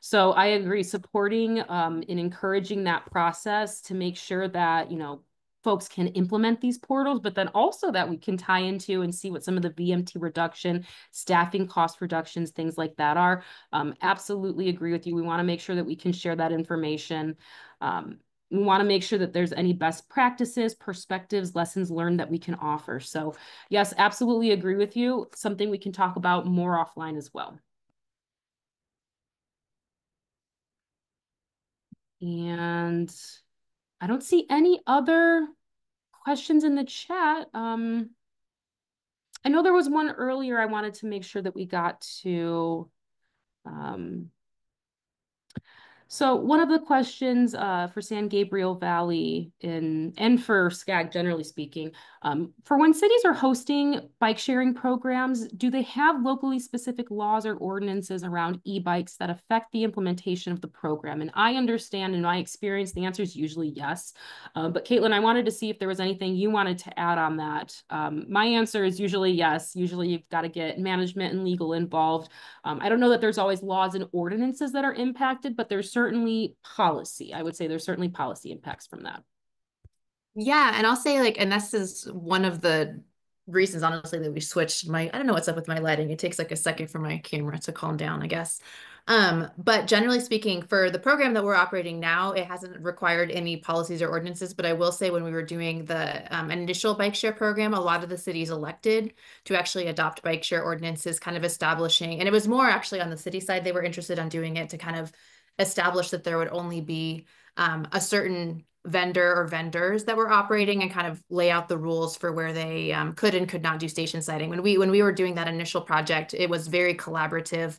So I agree, supporting um, and encouraging that process to make sure that, you know, folks can implement these portals, but then also that we can tie into and see what some of the V M T reduction, staffing cost reductions, things like that are. Um, absolutely agree with you. We want to make sure that we can share that information. Um, We want to make sure that there's any best practices, perspectives, lessons learned that we can offer. So yes, absolutely agree with you. Something we can talk about more offline as well. And I don't see any other questions in the chat. Um, I know there was one earlier I wanted to make sure that we got to. Um, So one of the questions uh, for San Gabriel Valley in, and for SCAG, generally speaking, um, for when cities are hosting bike sharing programs, do they have locally specific laws or ordinances around e-bikes that affect the implementation of the program? And I understand in my experience, the answer is usually yes. Uh, but Caitlin, I wanted to see if there was anything you wanted to add on that. Um, my answer is usually yes. Usually you've got to get management and legal involved. Um, I don't know that there's always laws and ordinances that are impacted, but there's certainly policy. I would say there's certainly policy impacts from that. Yeah, and I'll say like, and this is one of the reasons, honestly, that we switched my, I don't know what's up with my lighting. It takes like a second for my camera to calm down, I guess. Um, but generally speaking, for the program that we're operating now, it hasn't required any policies or ordinances, but I will say when we were doing the um, initial bike share program, a lot of the cities elected to actually adopt bike share ordinances, kind of establishing, and it was more actually on the city side, they were interested in doing it to kind of established that there would only be um, a certain vendor or vendors that were operating and kind of lay out the rules for where they um, could and could not do station siting. When we when we were doing that initial project, it was very collaborative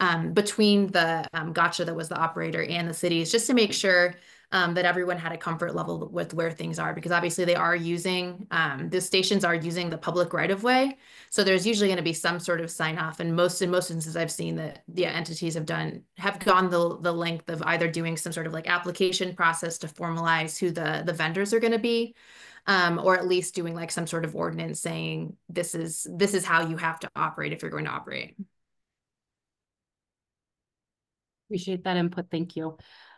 um, between the um, Gotcha, that was the operator, and the cities, just to make sure um, that everyone had a comfort level with where things are, because obviously they are using, um, the stations are using the public right of way. So there's usually going to be some sort of sign off. And most, in most instances I've seen that the entities have done, have gone the, the length of either doing some sort of like application process to formalize who the, the vendors are going to be, um, or at least doing like some sort of ordinance saying, this is, this is how you have to operate if you're going to operate. Appreciate that input. Thank you.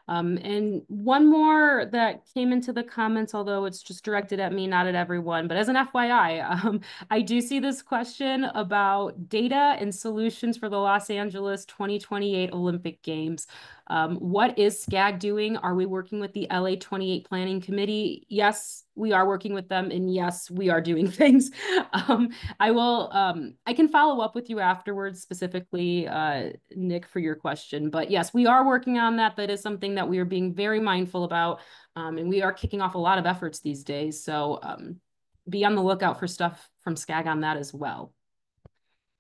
Um, and one more that came into the comments, although it's just directed at me, not at everyone, but as an F Y I, um, I do see this question about data and solutions for the Los Angeles twenty twenty-eight Olympic Games. Um, what is SCAG doing? Are we working with the L A twenty-eight Planning Committee? Yes, we are working with them, and yes, we are doing things. Um, I will, um, I can follow up with you afterwards, specifically, uh, Nick, for your question. But yes, we are working on that. That is something that we are being very mindful about, um, and we are kicking off a lot of efforts these days. So um, be on the lookout for stuff from SCAG on that as well.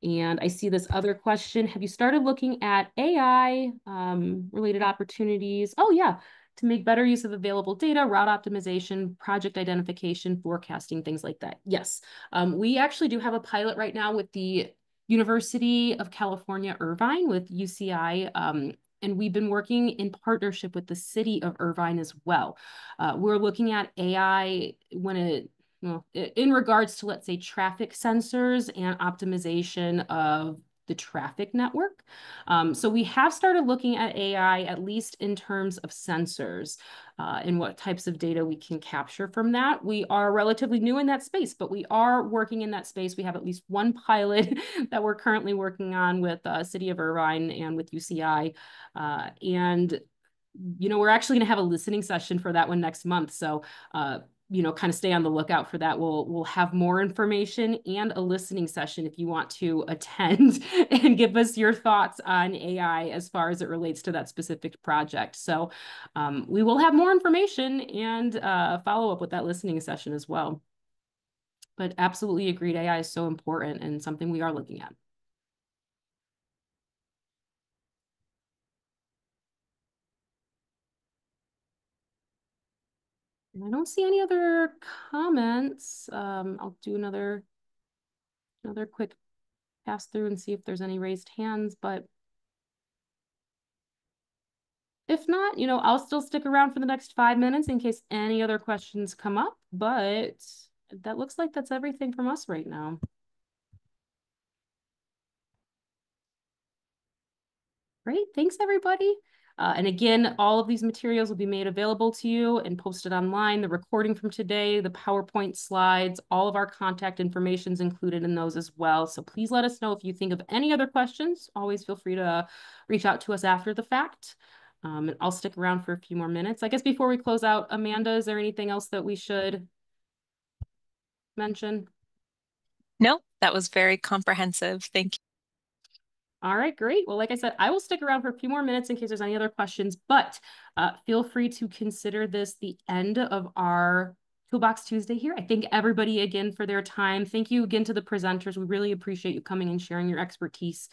And I see this other question. Have you started looking at A I um, related opportunities? Oh yeah, to make better use of available data, route optimization, project identification, forecasting, things like that. Yes, um, we actually do have a pilot right now with the University of California, Irvine, with U C I. Um, And we've been working in partnership with the city of Irvine as well. Uh, we're looking at A I when it you know, in regards to, let's say, traffic sensors and optimization of the traffic network. Um, so we have started looking at A I, at least in terms of sensors uh, and what types of data we can capture from that. We are relatively new in that space, but we are working in that space. We have at least one pilot that we're currently working on with uh, City of Irvine and with U C I. Uh, and, you know, we're actually going to have a listening session for that one next month. So, uh, you know, kind of stay on the lookout for that. We'll we'll have more information and a listening session if you want to attend and give us your thoughts on A I as far as it relates to that specific project. So um, we will have more information and uh, follow up with that listening session as well. But absolutely agreed, A I is so important and something we are looking at. I don't see any other comments. Um, I'll do another, another quick pass through and see if there's any raised hands, but if not, you know, I'll still stick around for the next five minutes in case any other questions come up, but that looks like that's everything from us right now. Great, thanks everybody. Uh, and again, all of these materials will be made available to you and posted online. The recording from today, the PowerPoint slides, all of our contact information is included in those as well. So please let us know if you think of any other questions. Always feel free to reach out to us after the fact. Um, and I'll stick around for a few more minutes. I guess before we close out, Amanda, is there anything else that we should mention? No, that was very comprehensive. Thank you. All right, great. Well, like I said, I will stick around for a few more minutes in case there's any other questions, but uh, feel free to consider this the end of our Toolbox Tuesday here. I thank everybody again for their time. Thank you again to the presenters. We really appreciate you coming and sharing your expertise.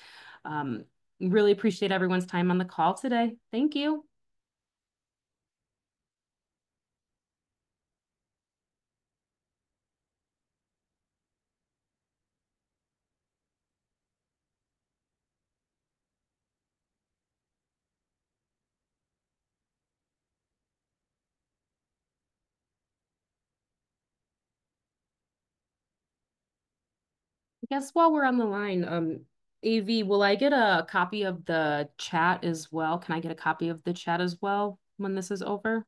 Um, really appreciate everyone's time on the call today. Thank you. Yes, while we're on the line, um, A V, will I get a copy of the chat as well? Can I get a copy of the chat as well when this is over?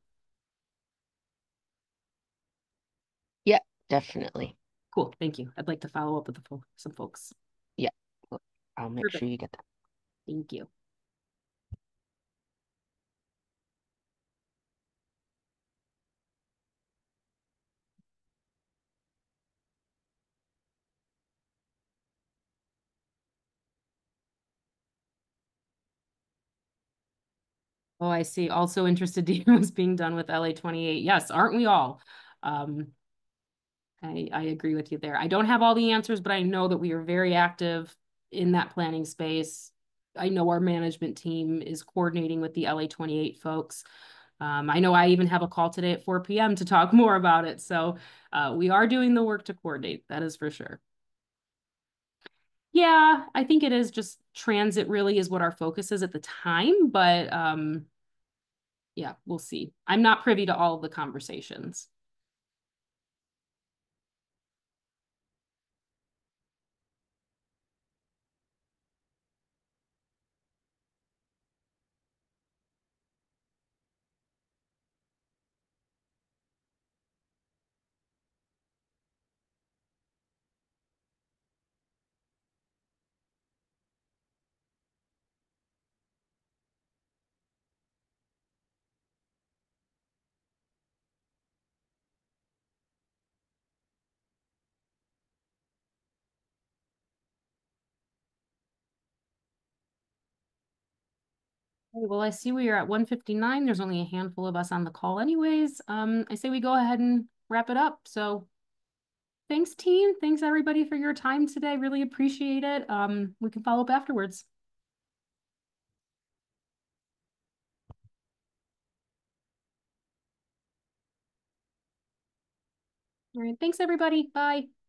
Yeah, definitely. Cool, thank you. I'd like to follow up with the fo- some folks. Yeah, I'll make Perfect. Sure you get that. Thank you. Oh, I see. Also interested to hear what's being done with L A twenty-eight. Yes, aren't we all? Um, I, I agree with you there. I don't have all the answers, but I know that we are very active in that planning space. I know our management team is coordinating with the L A twenty-eight folks. Um, I know I even have a call today at four P M to talk more about it. So uh, we are doing the work to coordinate, that is for sure. Yeah, I think it is just transit really is what our focus is at the time, but um, yeah, we'll see. I'm not privy to all of the conversations. Well, I see we are at one fifty-nine. There's only a handful of us on the call anyways. Um, I say we go ahead and wrap it up. So thanks, team. Thanks, everybody, for your time today. Really appreciate it. Um, we can follow up afterwards. All right. Thanks, everybody. Bye.